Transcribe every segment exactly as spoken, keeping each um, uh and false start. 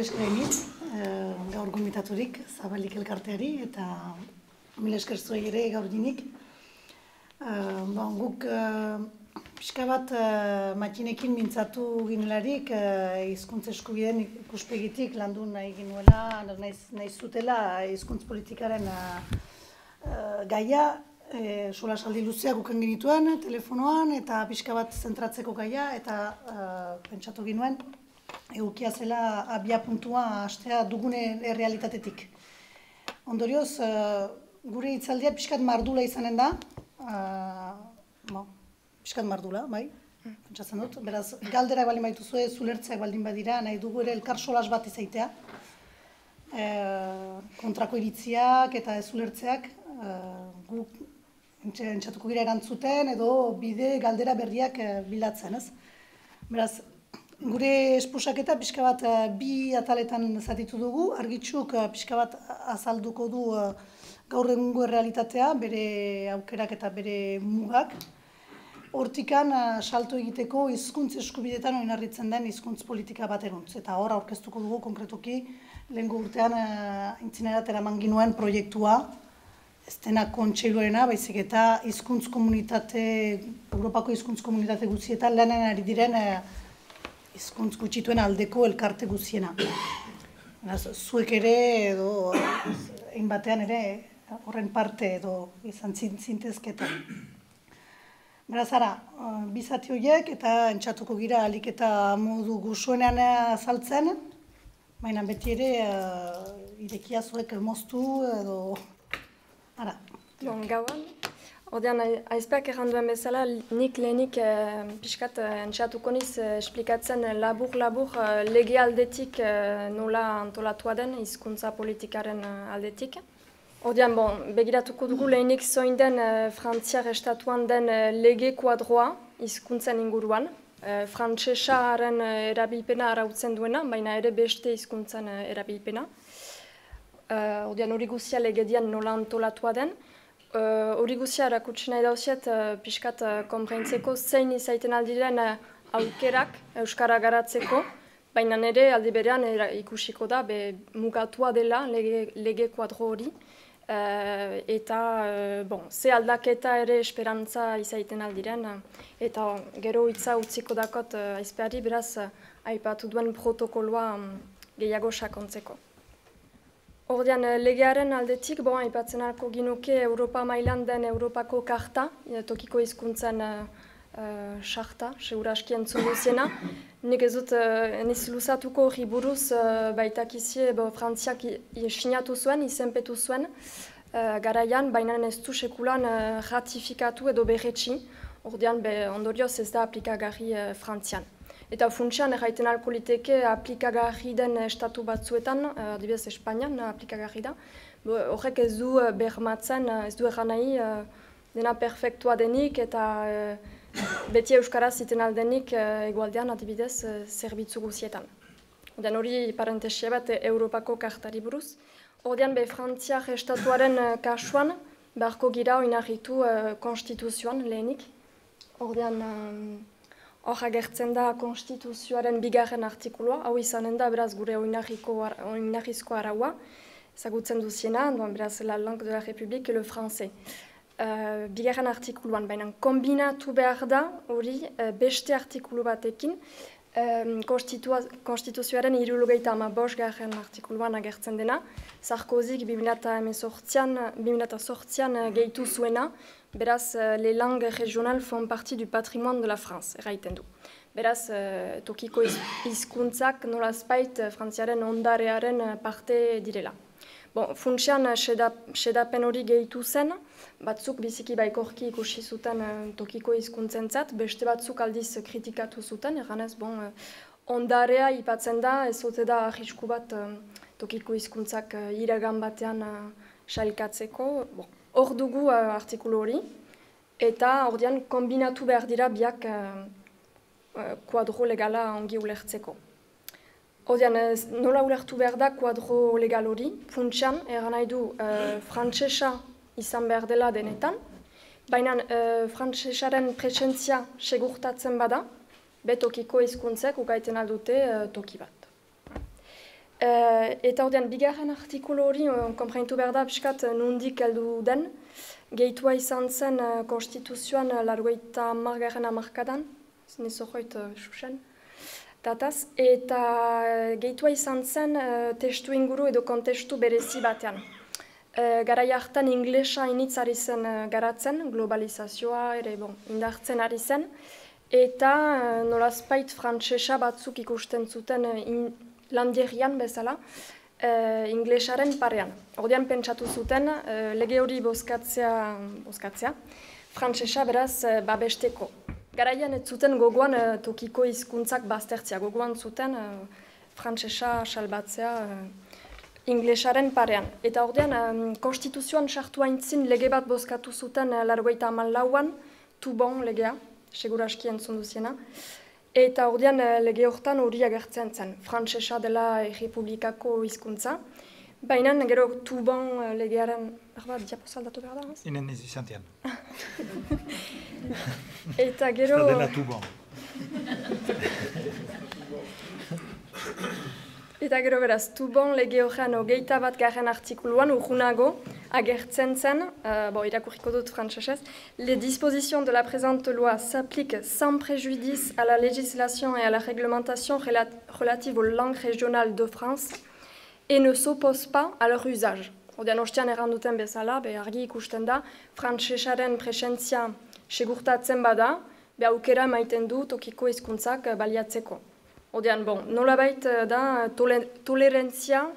milesker egin, e, gaur gomitaturik, zabalik elkarteari, eta milesker zuei ere gaur dinik. E, bon, guk e, pixka bat e, Matinekin mintzatu ginelarik, e, hizkuntza eskubideen ikuspegitik landu nahi ginuela, nahi, nahi zutela hizkuntz politikaren e, gaia, e, solasaldi luzeak ukan genituen telefonoan, eta pixka bat zentratzeko gaia, eta e, pentsatu ginuen. Eukia zela abia puntua hastea dugune errealitatetik. Ondorioz, gure hitzaldia pixkat mardula izanen da. Uh, pixkat mardula, bai, pentsatzen dut. Beraz, galderak baldin badituzue, zulertzeak baldin badira, nahi dugu ere elkar solas bat izaitea. E, kontrako iritziak eta zulertzeak e, gu entzatuko gira erantzuten edo bide galdera berriak bilatzen, ez? Beraz, gure esposaketa pixka bat bi ataletan zatitu dugu, argitsuk pixka bat azalduko du gaur egungo errealitatea, bere aukerak eta bere mugak. Hortikan salto egiteko hizkuntz eskubidetan oinarritzen den hizkuntz politika bateruntz. Eta hor aurkeztuko dugu konkretuki lehengo urtean aintzinerat eraman ginuen proiektua, ez dena kontseiluarena, baizik eta hizkuntz komunitate, Europako hizkuntz komunitate guztietan lanen ari diren hizkuntz gutxituen aldeko elkarte guziena. Zuek ere edo egin batean ere horren parte edo izan zintezketan. Beraz, ara, bizati horiek eta entzatuko gira alik eta modu guzuenean azaltzen, baina beti ere irekia zuek moztu edo... Ara. Bon, gauan. Ordean, aizpeak erranduen bezala, nik lehenik eh, pixkat entxatuko niz eh, esplikatzen labur-labur eh, lege aldetik eh, nola antolatua den hizkuntza politikaren aldetik. Ordean, bon, begiratuko dugu lehenik zoin den eh, frantziar estatuan den eh, lege kuadroa hizkuntzen inguruan. Eh, Frantsesaren eh, erabilpena arautzen duena, baina ere beste hizkuntzen eh, erabilpena. Eh, ordean, hori guzia legedian nola antolatua den. Hori uh, guzia erakutsi nahi dauziet, uh, pixkat uh, konprentzeko zein izaiten aldiren uh, aukerak euskara garatzeko, baina nire aldi berean era, ikusiko da be, mugatua dela lege, lege kuadro hori, uh, eta uh, bon, ze aldaketa ere esperantza izaiten aldiren, uh, eta gero hitza utziko dakot uh, aizpeari beraz uh, aipatu duen protokoloa um, gehiago sakontzeko. Ordean, legearen aldetik, bon, aipatzen alko ginuke Europa mailan den Europako karta, tokiko hizkuntzen sarta, uh, seguraski entzun duziena. Nik ez dut, uh, eniz luzatuko hori buruz, uh, baitakizie, bon, frantziak sinatu zuen, izenpetu zuen, uh, garaian, baina ez du sekulan uh, ratifikatu edo berretsi, ordean, be, ondorioz ez da aplikagarri uh, frantzian. Eta funtsian erraiten alko liteke aplikagarri den estatu batzuetan, adibidez Espainian aplikagarri da. Horrek ez du bermatzen, ez du erran nahi dena perfektua denik eta beti euskaraz iten aldenik egualdean adibidez zerbitzu guzietan. Oden hori parentesia bat Europako kartari buruz. Odean be Frantziar estatuaren kasuan beharko gira oinarritu konstituzioan lehenik. Ordean... Hor agertzen da konstituzioaren bigarren artikuloa, hau izanen da beraz gure oinarrizko araua, ezagutzen duziena, beraz la langue de la République et le français. Uh, bigarren artikuluan, baina kombinatu behar da hori uh, beste artikulu batekin, um, konstituzioaren hirurogeita hamabosgarren artikuluan agertzen dena, Sarkozik bi mila zortzian uh, gehitu zuena, beraz, les langues régionales font partie du patrimoine de la France, erraiten du. Beraz, tokiko hizkuntzak nolazpait frantziaren ondarearen parte direla. Bon, funtsian, xedapen hori gehitu zen, batzuk biziki baikorki ikusi zuten tokiko hizkuntzentzat, beste batzuk aldiz kritikatu zuten, erranez, bon, ondarea ipatzen da, ez ote da arrisku bat tokiko hizkuntzak iragan batean sailkatzeko, bon. Hor dugu uh, artikulu hori, eta ordean kombinatu behar dira biak kuadro uh, uh, legala ongi ulertzeko. Ordean, uh, nola ulertu behar da kuadro legal hori, funtsian, eran nahi du uh, frantsesa izan behar dela denetan, baina uh, frantsesaren presentzia segurtatzen bada, betokiko hizkuntzek ukaiten aldute uh, toki bat. Eta ordean, bigarren artikulu hori, konprenitu behar da, piskat, nondik heldu den, gehitua izan zen konstituzioan largoita margarren amarkadan, nizo joit susen, dataz, eta gehitua izan zen testu inguru edo kontestu berezi batean. Garai hartan inglesa initz ari zen garatzen, globalizazioa, ere, bon, indartzen ari zen, eta nolazpait frantsesa batzuk ikusten zuten landerian bezala, inglesaren parean. Ordean pentsatu zuten, lege hori bozkatzea, frantsesa beraz babesteko. Garaian ez zuten gogoan tokiko hizkuntzak baztertzea, gogoan zuten frantsesa salbatzea inglesaren parean. Eta ordean, konstituzioan sartu aintzin lege bat bozkatu zuten largoita hamalauan, Toubon legea, seguraski entzun duziena. Eta ordean lege hortan hori agertzen zen, frantsesa dela errepublikako hizkuntza. Baina gero Toubon legearen... Barba, diapozaldatu behar da? Inen ez izantian. Eta gero... Ez da dela Toubon. Eta gero beraz, Toubon lege horren hogeita bat garen artikuluan urgunago agertzen zen, bon, irakurriko dut frantsesez, les dispositions de la présente loi s'appliquent sans préjudice à la législation et à la réglementation relative aux langues régionales de France et ne s'opposent pas à leur usage. Ordean ostean erranduten bezala, argi ikusten da, frantsesaren presentzia segurtatzen bada, aukera emaiten du tokiko hizkuntzak baliatzeko. Ordean, bon, nolabait da tolerantzia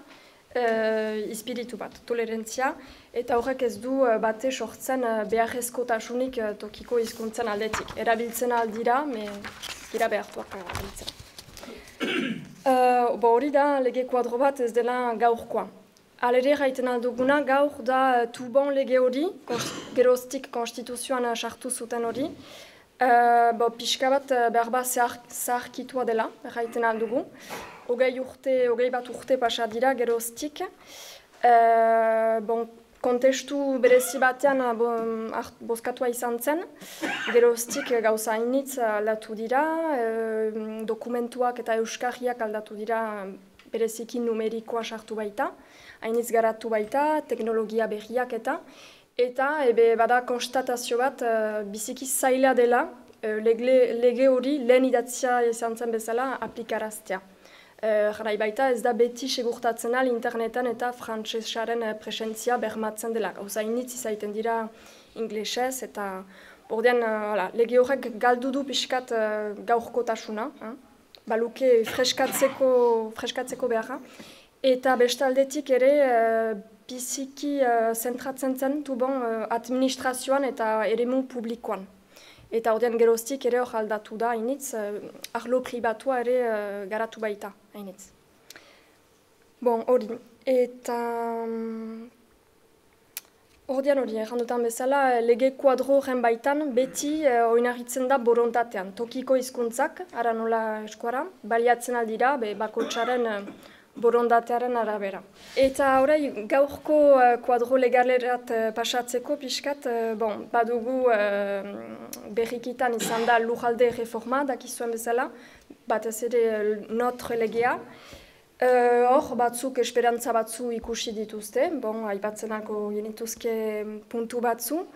izpiritu bat, tolerantzia, eta horrek ez du bate sortzen beharrezkotasunik tokiko hizkuntzen aldetik. Erabiltzen aldira, me gira behartuak erabiltzen. Hori da, lege kuadro bat ez dela gaurkoa. Alere gaiten alduguna, gaur da Toubon lege hori, geroztik konstituzioan sartu zuten hori, pixka bat behar bat zaharkitua dela, gaiten aldugu. Ogei urte, ogei bat urte pasa dira geroztik. Kontestu berezi batean bozkatua izan zen. Geroztik gauza initz aldatu dira, dokumentuak eta euskarriak aldatu dira bereziki numerikoa sartu baita. Hainitz garatu baita, teknologia berriak eta. Eta bada konstatazio bat biziki zaila dela lege hori lehen idatzia izan zen bezala aplikaraztea. Jarai baita ez da beti segurtatzen al internetan eta frantsesaren presentzia bermatzen dela. Hauzainitz izaiten dira inglesez eta ordean lege horrek galdu du pixkat gaurkotasuna, baluke freskatzeko beharra. Eta bestaldetik ere biziki zentratzen zen Toubon administrazioan eta eremu publikoan. Eta ordean geroztik ere hor aldatu da hainitz, arlo pribatua ere garatu baita hainitz. Bon, hori, eta... Ordean hori, errandutan bezala, lege kuadro horren baitan beti oinarritzen da borontatean. Tokiko hizkuntzak, ara nola eskuara, baliatzen aldira, bakotxaren borondatearen arabera. Eta horrei, gaurko kuadro legalerat pasatzeko pixkat, bon, badugu berrikitan izan da lujalde reforma, dakizuen bezala, batez ere notre legea. Hor, batzuk esperantza batzu ikusi dituzte, bon, aibatzenako genituzke puntu batzu.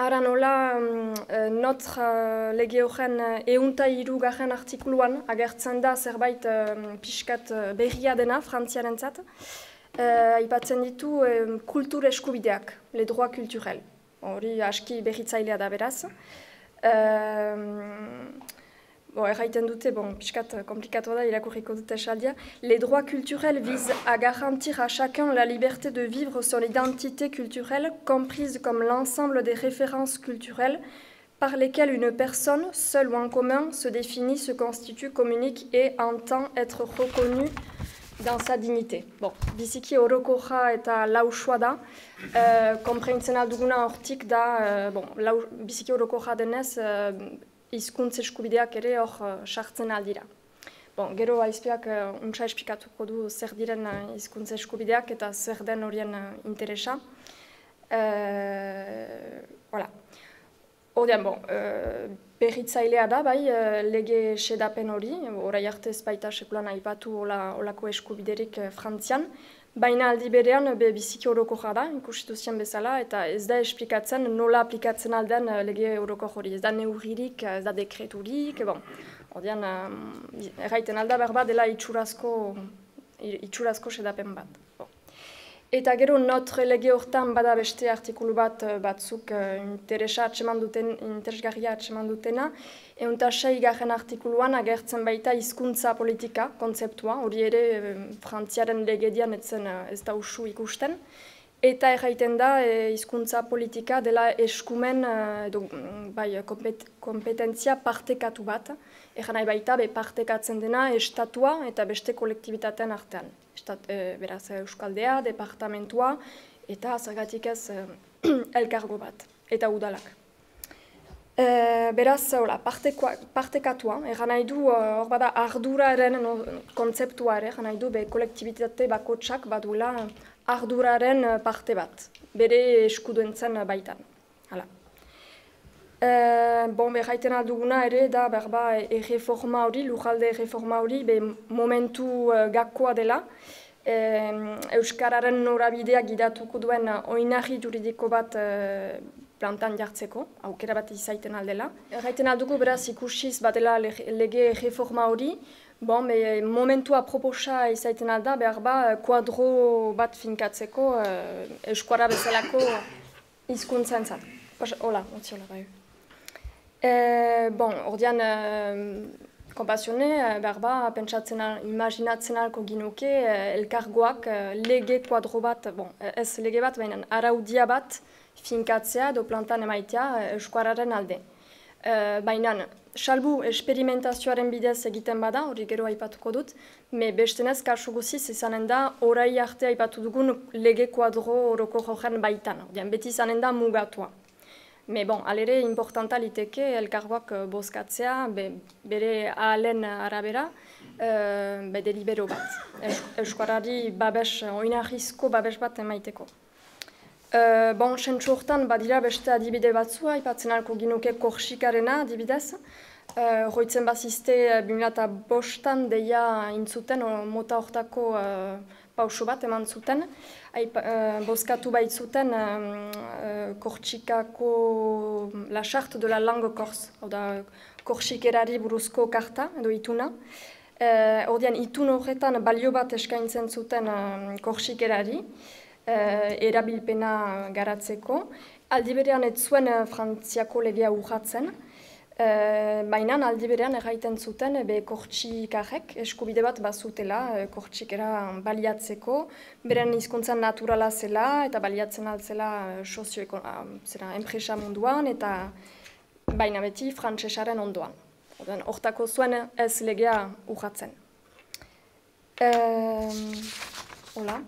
Hara nola, notre lege horren eunta irugarren artikuluan agertzen da zerbait pixkat berria dena, frantziaren zat, aipatzen ditu kultur eskubideak, le droit kulturel. Hori aski berritzailea da beraz. Erraiten dute, pixkat komplikatu da, irakurriko dute esaldia. Les droits culturels visent à garantir à chacun la liberté de vivre son identité culturelle, comprise comme l'ensemble des références culturelles par lesquelles une personne, seule ou en commun, se définit, se constitue, communique et entend être reconnue dans sa dignité. Bon, biziki orokorra eta lausua da, kompreintzen alduguna hortik da, biziki orokorra denez, hizkuntza eskubideak ere hor sartzen aldira. Gero aizpeak untsa esplikatuko du zer diren hizkuntza eskubideak eta zer den horien interesa. Ordean, bon, e, berritzailea da, bai, lege xedapen hori, orai arte ez baita sekulan aipatu ola, olako eskubiderik e, Frantzian, baina aldi berean be biziki orokorra da, ikusitu zian bezala, eta ez da esplikatzen nola aplikatzen alden lege orokor hori, ez da neurririk, ez da dekreturik, e, bon, ordean, e, erraiten alda berba dela itxurazko, itxurazko xedapen bat. Bon. Eta gero, notre lege hortan bada beste artikulu bat batzuk interesa atseman duten, interesgarria atseman dutena, eunta seigarren artikuluan agertzen baita hizkuntza politika kontzeptua, hori ere Frantziaren legedian etzen ez da usu ikusten, eta erraiten da hizkuntza politika dela eskumen edo, bai, kompetentzia partekatu bat, erran nahi baita be partekatzen dena estatua eta beste kolektibitateen artean. Estat, e, beraz, Euskaldea, departamentua eta zergatik ez e, elkargo bat, eta udalak. E, beraz, hola, partekua, partekatua, egan nahi du, hor bada arduraren no, kontzeptuare, egan nahi du, be, kolektibitate bakotsak baduela arduraren parte bat, bere eskuduentzen baitan. Hala. Uh, bon, berraiten alduguna ere da berba erreforma hori, lujalde erreforma hori, be momentu uh, gakoa dela. Uh, Euskararen norabidea gidatuko duen uh, oinarri juridiko bat uh, plantan jartzeko, aukera bat izaiten aldela. Erraiten aldugu beraz ikusiz batela lege erreforma hori, bon, be, momentua proposa izaiten alda berba kuadro bat finkatzeko uh, Euskara bezalako hizkuntzen zan. Hola, ontsi hola bai. Eh, bon, ordean, eh, konpasione, eh, berba, pentsatzen, imaginatzen alko ginuke, eh, elkargoak eh, lege kuadro bat, bon, ez lege bat, baina araudia bat finkatzea do plantan emaitea eh, Euskararen alde. Eh, baina, salbu esperimentazioaren bidez egiten bada, hori gero aipatuko dut, me bestenez kasu guziz izanen da orai arte aipatu dugun lege kuadro horoko joan baitan, ordean, beti izanen da mugatua. Me bon, alere, importanta liteke elkargoak bozkatzea, be, bere ahalen arabera, uh, be delibero bat. Euskarari babes, oinarrizko babes bat emaiteko. Uh, bon, sentsu hortan badira beste adibide batzua, ipatzen alko ginuke Korsikarena adibidez. Uh, Roitzen bazizte bi mila bostean deia intzuten, o, mota hortako uh, pauso bat eman zuten, Aip, uh, bozkatu baitzuten um, uh, Korsikako la charte de la langue corse, hau da Korsikerari buruzko karta edo ituna. Uh, Ordean itun horretan balio bat eskaintzen zuten um, Korsikerari, uh, erabilpena garatzeko. Aldi berean ez zuen uh, Frantziako legea urratzen. Uh, baina aldi berean erraiten zuten be, Kortsikarrek eskubide bat bazutela, Kortsikera baliatzeko, beren hizkuntzan naturala zela eta baliatzen altzela sozioekonomia, enpresa munduan eta baina beti frantsesaren ondoan. Hortako zuen ez legea urratzen. Uh, hola.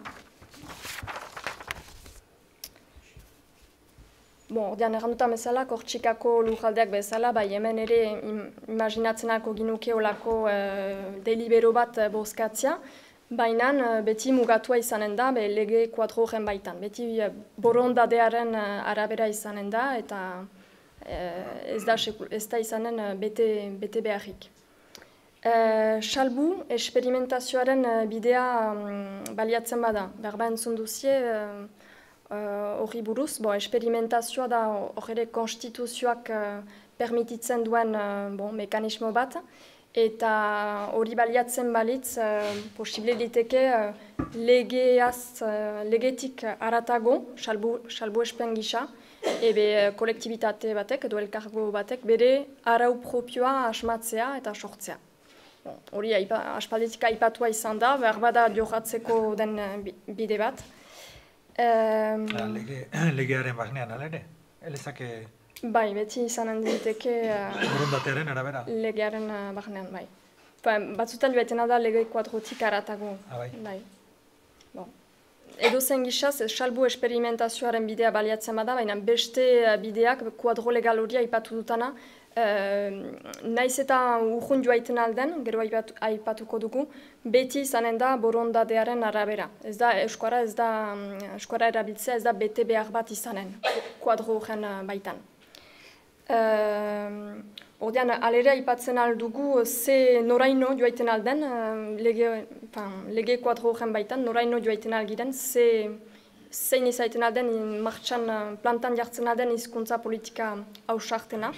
Bon, ordean errandutan bezala, Kortsikako lujaldeak bezala, bai hemen ere imaginatzenako ginuke olako e, delibero bat bozkatzea, baina beti mugatua izanen da, be, lege kuadro horren baitan. Beti borondadearen arabera izanen da, eta e, ez, da seku, ez da izanen bete, bete beharrik. Salbu, e, esperimentazioaren bidea um, baliatzen bada, berba entzun duzie, e, hori uh, buruz, bo, esperimentazioa da horre konstituzioak uh, permititzen duen uh, bon, mekanismo bat, eta hori baliatzen balitz, uh, posible diteke uh, legeaz, uh, legetik aratago, salbu, salbu espen gisa, ebe kolektibitate batek, edo elkargo batek, bere arau propioa asmatzea eta sortzea. Hori bon, aspalditik aipatua izan da, behar bada johatzeko den bide bat. Um, lege, legearen bagnean, alere? Elezake... Bai, beti izanen diteke... Borondatearen uh, arabera? Legearen uh, bagnean, bai. Ba, batzutan joetena da lege kuadrotik aratago. Ah, bai. Bai. Bon. Edo zen gizaz, salbu esperimentazioaren bidea baliatzen bada, baina beste bideak, kuadro legal horia ipatu dutana, Uh, naiz eta urrun joaiten alden, gero aipatu, aipatuko dugu, beti izanen da borondadearen arabera. Ez da Euskara, ez da um, Euskara erabiltzea, ez da bete behar bat izanen, kuadro horren baitan. Uh, Ordean, alere aipatzen aldugu ze noraino joaiten alden, uh, lege, pan, lege kuadro horren baitan, noraino joaiten algiren, ze zein izaiten alden, martxan, uh, plantan jartzen alden hizkuntza politika hausartena.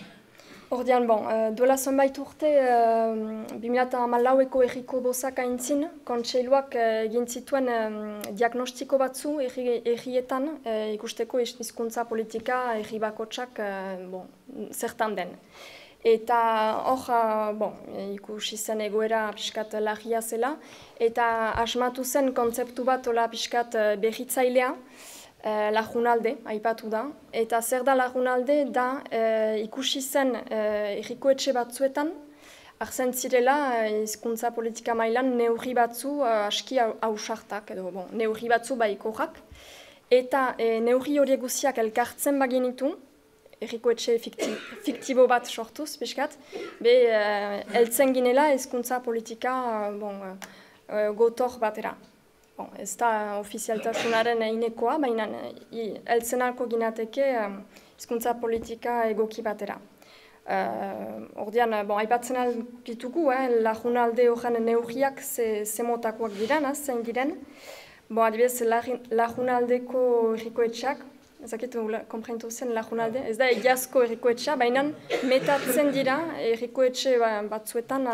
Ordean, bon, uh, duela zonbait urte, uh, bi mila hamalaueko erriko bozak aintzin, kontseiluak egin uh, zituen um, diagnostiko batzu errietan uh, ikusteko hizkuntza politika erri bakotsak uh, bon, zertan den. Eta hor, uh, bon, ikusi zen egoera pixkat larria zela, eta asmatu zen kontzeptu bat ola pixkat berritzailea, Uh, lagunalde, aipatu da. Eta zer da lagunalde da uh, ikusi zen uh, errikoetxe batzuetan, hartzen zirela hizkuntza uh, politika mailan neurri batzu uh, aski ausartak, edo bon, neurri batzu baikorrak. Eta uh, neurri hori guziak elkartzen bagenitu, errikoetxe fikti, fiktibo bat sortuz, pixkat, be uh, eltzen ginela hizkuntza politika uh, bon, uh, gotor batera. Bon, ez da ofizialtasunaren einekoa, baina heltzen halko ginateke hizkuntza politika egoki batera. Uh, Ordean, bon, aipatzen alditugu, eh, lagunalde horren neurriak ze, ze motakoak diren, zein diren. Bon, adibidez, lagunaldeko errikoetxeak, ezakitu konprentu zen lagunalde, ez da egiazko errikoetxea, baina metatzen dira errikoetxe batzuetan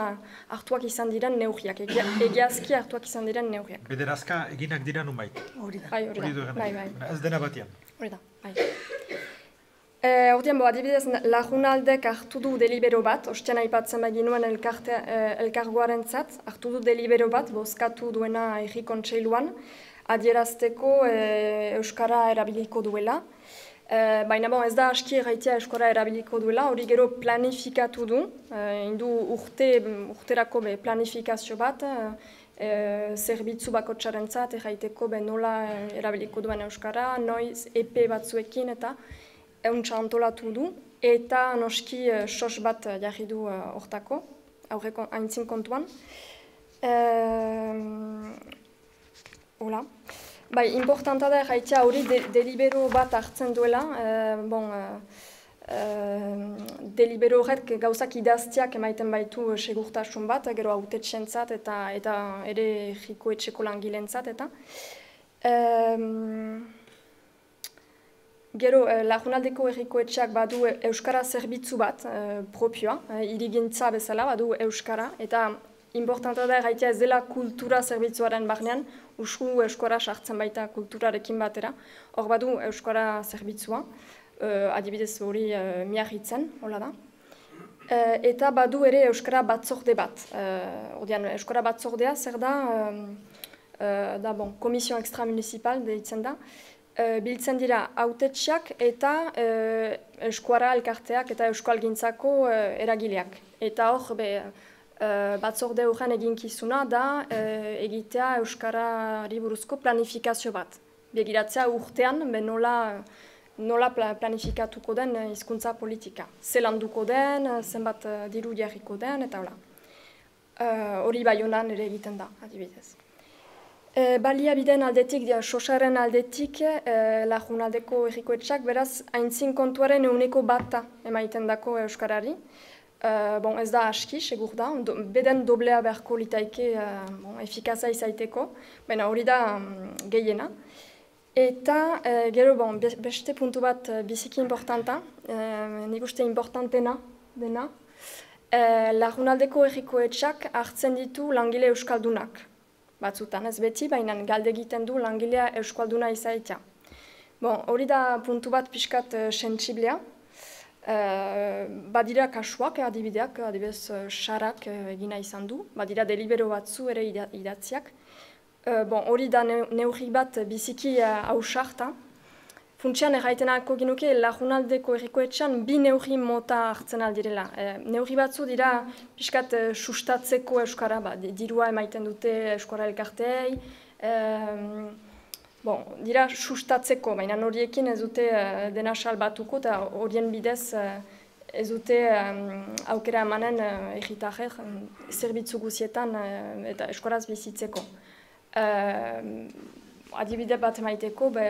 hartuak izan diren neurriak, egiazki hartuak izan diren neurriak. Bederazka eginak dira nun baita? Hori da, hori da, bai, bai. Ez dena batian? Hori da, bai. Hortien, bo, adibidez, lagunaldek hartu du delibero bat, ostean aipatzen baginuen elkargoaren zat, hartu du delibero bat, bozkatu duena erri kontseiluan, adierazteko eh, euskara erabiliko duela. Eh, baina bon, ez da aski erraitea euskara erabiliko duela, hori gero planifikatu du, eh, indu urte, urterako be planifikazio bat, eh, zerbitzu bakotxaren zat erraiteko be nola erabiliko duen euskara, noiz epe batzuekin eta euntza antolatu du, eta noski eh, sos bat jarri du hortako, eh, aurreko haintzin kontuan. Eh, Hola. Bai, importanta da erraitea hori de, delibero bat hartzen duela. Uh, bon, uh, uh, delibero horrek gauzak idaztiak emaiten baitu segurtasun bat, gero autetxen zat eta, eta ere erriko etxeko langileen zat. Eta. Um, Gero, eh, lagunaldeko errikoetxeak badu euskara zerbitzu bat eh, propioa, eh, irigintza bezala badu euskara, eta importanta da erraitea ez dela kultura zerbitzuaren barnean, usu euskara sartzen baita kulturarekin batera, hor badu euskara zerbitzua, eh, adibidez hori eh, miarritzen, hola da. Eh, eta badu ere euskara batzorde bat, eh, ordean euskara batzordea zer da, eh, da bon, komisio extramunicipal deitzen da, biltzen dira autetxeak eta e, eskuara elkarteak eta euskal gintzako e, eragileak. Eta hor, be, e, batzorde horren eginkizuna da e, egitea euskarari buruzko planifikazio bat. Begiratzea urtean, be nola, nola planifikatuko den hizkuntza politika. Zelanduko den, zenbat diru jarriko den, eta hola. Hori e, bai honan ere egiten da, adibidez. E, baliabideen aldetik, dia, sosaren aldetik, e, lagunaldeko errikoetxeak, beraz, haintzin kontuaren euneko bata emaiten dako euskarari. E, bon, ez da aski, segur da, do, beden doblea beharko litaike e, bon, efikaza izaiteko, baina hori da um, gehiena. Eta, e, gero, bon, be, beste puntu bat biziki importanta, e, nik uste importantena dena, e, lagunaldeko errikoetxeak hartzen ditu langile euskaldunak. Batzutan ez beti, baina galde egiten du langilea euskalduna izaitea. Bon, hori da puntu bat pixkat uh, sentsiblea. Uh, badira kasuak, adibideak, adibidez uh, xarak uh, egina izan du. Badira delibero batzu ere ida, idatziak. Uh, bon, hori da ne, neurri bat biziki hausarta. Uh, Funtsian erraiten alko ginuke, lagunaldeko errikoetxean bi neurri mota hartzen aldirela. E, neurri batzu dira pixkat e, sustatzeko euskara, ba, dirua emaiten dute euskara elkarteei. E, bon, dira sustatzeko, baina horiekin ez dute e, dena salbatuko eta horien bidez e, ez dute um, aukera emanen egitarrek zerbitzu guzietan e, eta euskaraz bizitzeko. E, adibide bat emaiteko, be,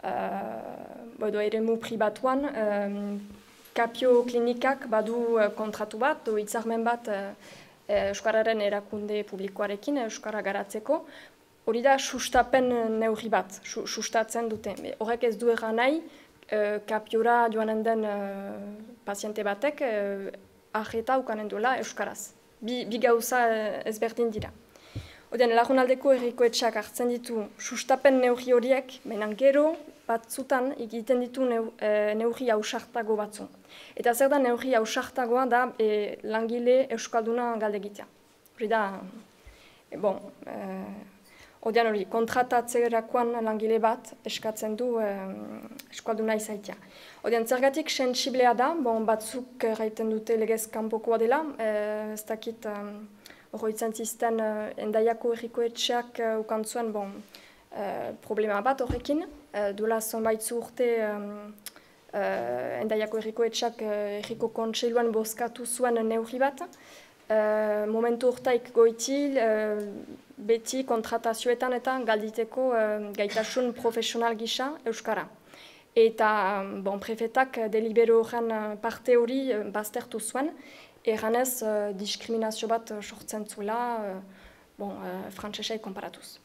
Uh, edo eremu pribatuan, um, kapio klinikak badu kontratu bat, hitzarmen bat Euskararen erakunde publikoarekin Euskara garatzeko, hori da sustapen neurri bat, sustatzen dute. Horrek ez du egan nahi, kapiora joanen den paziente batek aheta ukanen duela Euskaraz. Bi gauza ezberdin dira. Oden, lagunaldeko herrikoetxak hartzen ditu sustapen neurri horiek, menan gero batzutan egiten ditu neurri hausartago batzu. Eta zer da neurri hausartagoa da langile euskalduna galdegitea. Hori da, bon, odean hori, kontratatzerakoan langile bat eskatzen du euskalduna izaitia. Odean, zergatik sensiblea da, bon, batzuk erraiten dute legez kanpokoa dela, ez dakit horretzen zisten endaiako errikoetxeak ukantzuen, bon, problema bat horrekin, duela zonbait zuhurte endaiako errikoetxak erriko kontseiluan bozkatu zuen neurri bat. Momentu hortaik goitil, beti kontratazioetan eta galditeko gaitasun profesional gisa Euskara. Eta prefetak delibero horren parte hori baztertu zuen, erranez diskriminazio bat sortzen zuela frantsesei konparatuz.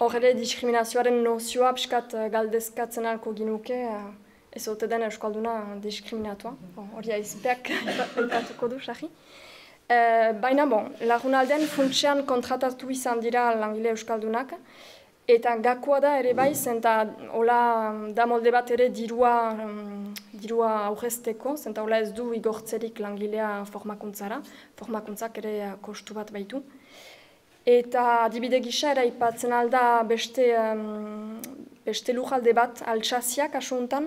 Hor ere, diskriminazioaren nozioa pixkat galdezkatzen alko ginuke, ez ote den euskalduna diskriminatua. Hori aizpeak elkatuko du, sahi. Baina, bon, lagunalden funtsean kontratatu izan dira langile euskaldunak, eta gakoa da ere baiz, eta hola da molde bat ere dirua aurrezteko, eta hola ez du igortzerik langilea formakuntzara, formakuntzak ere kostu bat baitu. Eta adibide gisa eraipatzen alda beste lujalde bat, Altsazia kasu honetan.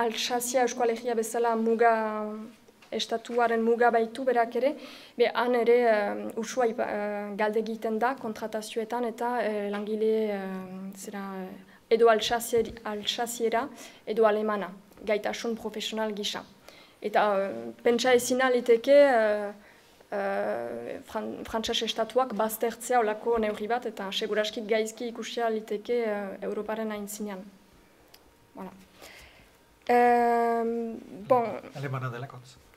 Altsazia Euskal Herria bezala muga, estatuaren muga baitu berak ere, han ere usua galde egiten da kontratazioetan eta langile edo Altsaziera edo alemana, gaitasun profesional gisa. Eta pentsa ezina liteke frantses estatuak baztertzea olako neurri bat, eta seguraskit gaizki ikusia liteke Europaren aintzinean. Alemana delakotz.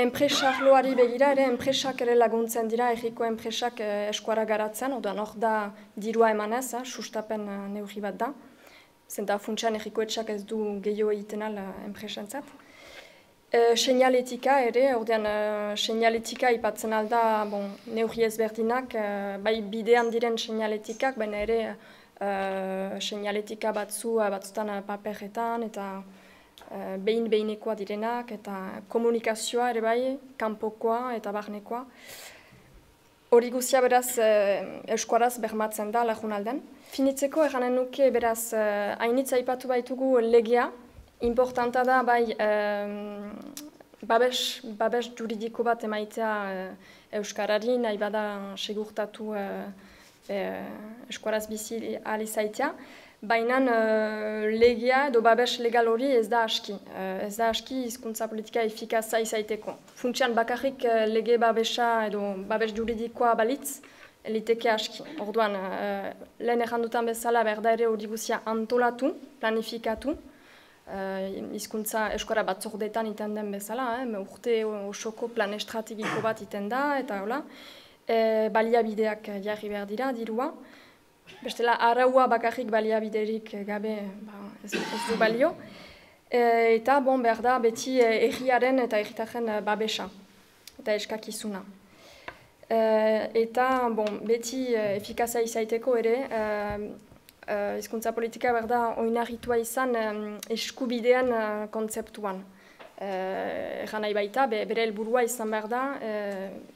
enpresarloari begira, ere enpresak ere laguntzen dira, erriko enpresak eskuara garatzen, odean, hor da dirua emanez, sustapen neurri bat da. Zenta funtsean errikoetxak ez du gehiago egiten ala enpresantzat. Seinaletika ere, ordean, seinaletika ipatzen alda, bon, neurri ezberdinak, bai bidean diren seinaletikak, baina ere seinaletika batzu, batzutan paperretan, eta behin-behinekoa direnak, eta komunikazioa ere bai, kanpokoa eta barnekoa. Hori guzia beraz euskaraz bermatzen da lagunalden. Finitzeko erranen nuke beraz hainitza aipatu baitugu legea. Importanta da bai babes juridiko bat emaitea euskarari, nahi bada segurtatu euskaraz bizi alizaitea. Baina legea edo babes legal hori ez da aski. Ez da aski hizkuntza politika efikaza izaiteko. Funtsean bakarrik lege babesa edo babes juridikoa balitz, liteke aski. Orduan, lehen errandutan bezala berda ere hori guzia antolatu, planifikatu, hizkuntza euskara batzordetan iten den bezala, urte osoko plan estrategiko bat iten da, eta hola, baliabideak jarri behar dira, dirua. Bestela, araua bakarrik baliabiderik gabe ez du balio. Eta, bon, behar da, beti erriaren eta erritaren babesa eta eskakizuna. Eta, bon, beti efikaza izaiteko ere, hizkuntza politika behar da, oinarritua izan eskubidean kontzeptuan. Egan nahi baita, bere helburua izan behar da,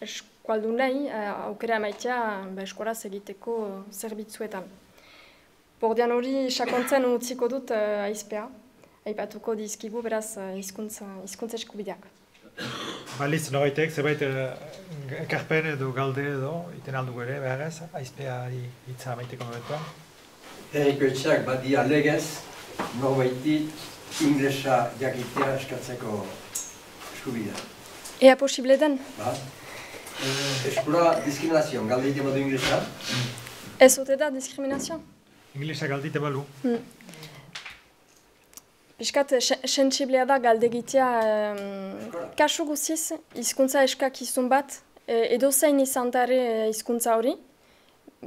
eskualdun nahi, aukera amaitea eskoraz egiteko zerbitzuetan. Bordean hori sakontzen utziko dut aizpea, aipatuko dizkigu beraz hizkuntza eskubideak. Balitz noraitek, zerbait ekarpen edo galde edo, iten aldugu ere, beharrez, aizpeari hitza maiteko momentuan. Herriko etxeak badia legez, norbaiti inglesa jakitea eskatzeko eskubidea. Ea posible den? Ba. Eskura diskriminazion, galde ite badu inglesa? Ez ote da diskriminazion. Inglesa galde ite balu. Piskat, sentziblea da galdegitea kasu guziz hizkuntza eskak izun bat edo zein izan dare hizkuntza hori,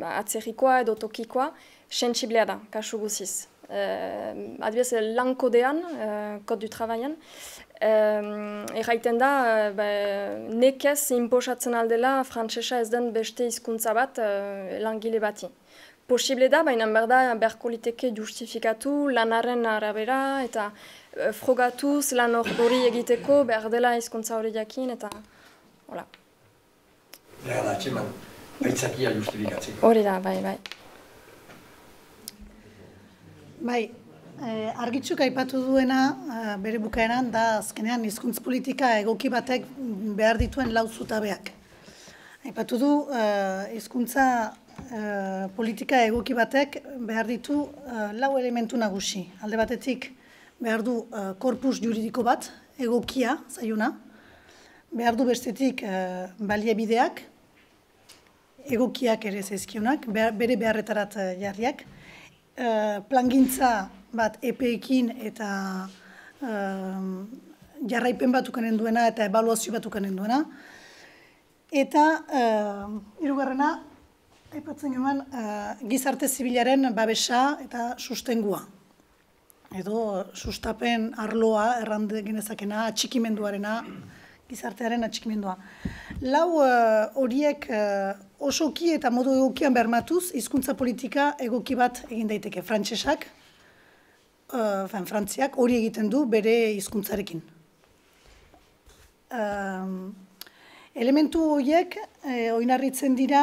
atzerrikoa edo tokikoa, sentziblea da kasu guziz. Adibidez, lan kodean, kod du travaian, erraiten da nekez inposatzen aldela frantsesa ez den beste hizkuntza bat langile bati. Posible da, baina berda beharko liteke justifikatu, lanaren arabera eta frogatuz lan hori egiteko behar dela hizkuntza hori jakin eta... Hola. Behar da, txeman, baitzakia justifikatzeko. Hori da, bai, bai. Bai, argitzuk aipatu duena bere bukaeran da azkenean hizkuntz politika egoki batek behar dituen lau zutabeak. Aipatu du, hizkuntza politika egoki batek behar ditu lau elementu nagusi. Alde batetik behar du korpus juridiko bat, egokia, zaiuna. Behar du bestetik baliabideak, egokiak ere zaizkionak, bere beharretarat jarriak. Plangintza bat epeekin eta jarraipen bat ukanen duena eta ebaluazio bat ukanen duena. Eta hirugarrena aipatzen geman, gizarte zibilaren babesa eta sustengua. Edo sustapen arloa, errande genezakena, atxikimenduarena, gizartearen atxikimendua. Lau horiek osoki eta modu egokian bermatuz, hizkuntza politika egoki bat egin daiteke. Frantsesak, frantziak hori egiten du bere hizkuntzarekin. Elementu horiek oinarritzen dira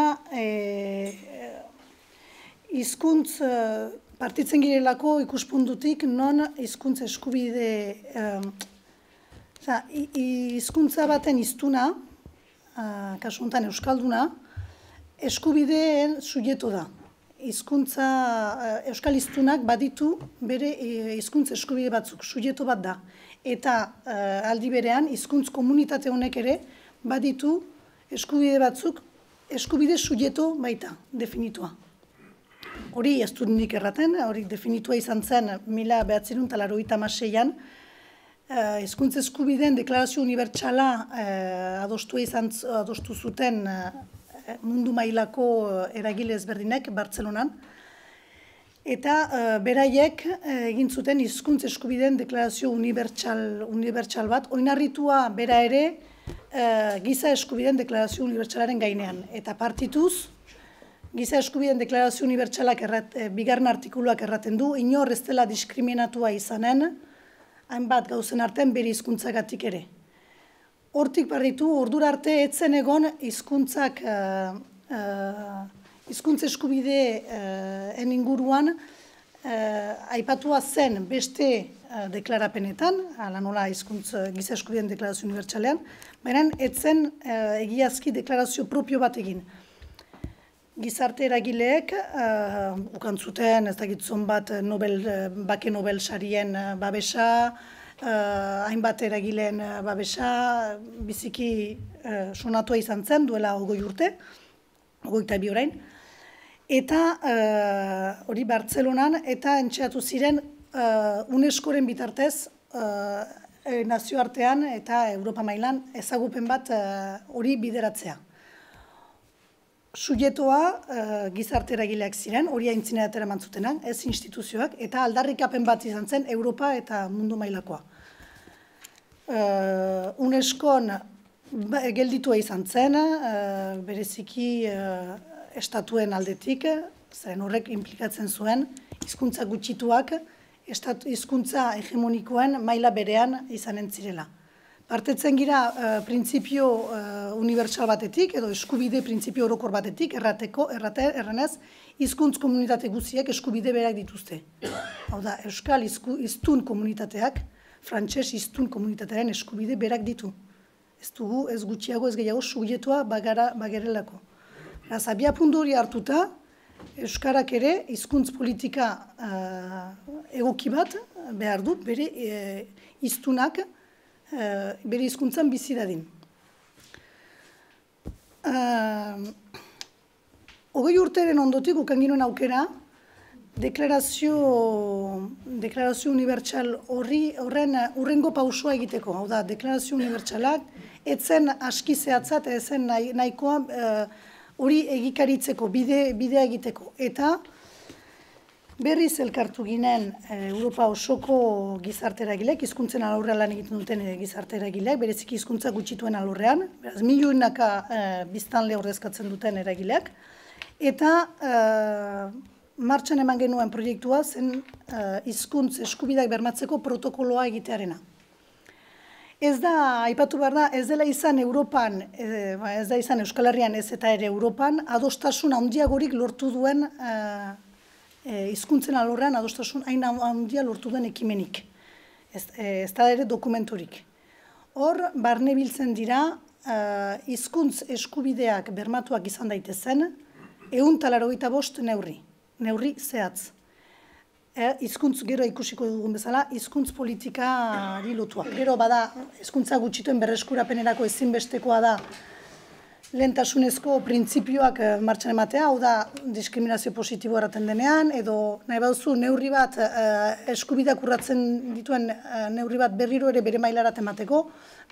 hizkuntz partitzen girelako ikuspuntutik non hizkuntz eskubide hizkuntza baten hiztuna, kasu honetan euskalduna, eskubideen subjektu da. Hizkuntza euskal hiztunak baditu bere hizkuntz eskubide batzuk subjektu bat da. Eta aldi berean hizkuntz komunitate honek ere baditu eskubide batzuk, eskubide subjektu baita, definitua. Hori ez dut nik erraten, hori definitua izan zen mila behatzerun eta laurogeita hamaseian, hizkuntza eskubideen deklarazio unibertsala adostu zuten mundu mailako eragile ezberdinek Bartzelonan, eta beraiek egin zuten hizkuntza eskubideen deklarazio unibertsal bat, oinarritua bera ere, giza eskubideen deklarazio unibertsalaren gainean. Eta partituz, giza eskubideen deklarazio unibertsalak bigarren artikuluak erraten du, inor ez dela diskriminatua izanen, hainbat gauzen artean bere hizkuntzagatik ere. Hortik barritu, ordura arte etzen egon hizkuntzak, hizkuntza eskubideen inguruan, aipatua zen beste deklarapenetan, ala nola giza eskubideen deklarazio unibertsalean, baina etzen egiazki deklarazio propio bat egin. Gizarte eragileek, ukantzuten ez dakitzun bat bake Nobel sarien babesa, hainbat eragileen babesa, biziki sonatua izan zen duela ogoi urte, ogoi eta bi orain, eta hori Bartzelonan eta entxeatu ziren UNESCOren bitartez nazioartean eta Europa mailan ezagupen bat hori bideratzea. Subjektua gizarte eragileak ziren, hori aintzinatera mantzutenak, ez instituzioak, eta aldarrikapen bat izan zen Europa eta mundu mailakoa. UNESCOn gelditua izan zen, bereziki estatuen aldetik, zeren horrek implikatzen zuen, hizkuntza gutxituak, hizkuntza hegemonikoen maila berean izanen zirela. Partetzen gira printzipio unibertsal batetik, edo eskubide printzipio orokor batetik, erranez, hizkuntz komunitate guziak eskubide berak dituzte. Hau da, euskal hiztun komunitateak, frantses hiztun komunitatearen eskubide berak ditu. ez dugu, ez gutxiago, ez gehiago subjetua bagara, bagerelako. Raz, abia pundori hartuta, Euskarak ere hizkuntz politika uh, egoki bat behar dut bere e, iztunak, uh, bere hizkuntzan bizi dadin. Uh, Ogei urteren ondotik ukanginuen aukera, deklarazio, deklarazio unibertsal horri, horren urrengo pausua egiteko. Hau da, deklarazio unibertsalak, etzen aski zehatzat, etzen nahikoa hori uh, egikaritzeko, bide, bidea egiteko. Eta berriz elkartu ginen eh, Europa osoko gizarteragilek, hizkuntzen alorrean lan egiten duten gizarteragilek, bereziki hizkuntza gutxituen alorrean, beraz, milioinaka eh, biztanle ordezkatzen duten eragilek. Eta uh, martxan eman genuen proiektua zen hizkuntz uh, eskubideak bermatzeko protokoloa egitearena. Ez da, aipatu behar da, ez dela izan Europan, ez da izan Euskal Herrian ez eta ere Europan, adostasun handiagorik lortu duen, hizkuntzen uh, alorrean adostasun hain handia lortu duen ekimenik. Ez, ez da ere dokumenturik. Hor, barne biltzen dira, hizkuntz uh, eskubideak bermatuak izan daitezen, Egun talarrogeita bost neurri, neurri zehatz. Hizkuntz e, gero ikusiko dugun bezala, hizkuntz politikari lotua. Gero bada, hizkuntza gutxituen berreskurapenerako ezinbestekoa da lehentasunezko printzipioak martxan ematea, hau da diskriminazio positibo erraten denean, edo nahi baduzu neurri bat e, eskubideak urratzen dituen e, neurri bat berriro ere bere mailarat emateko,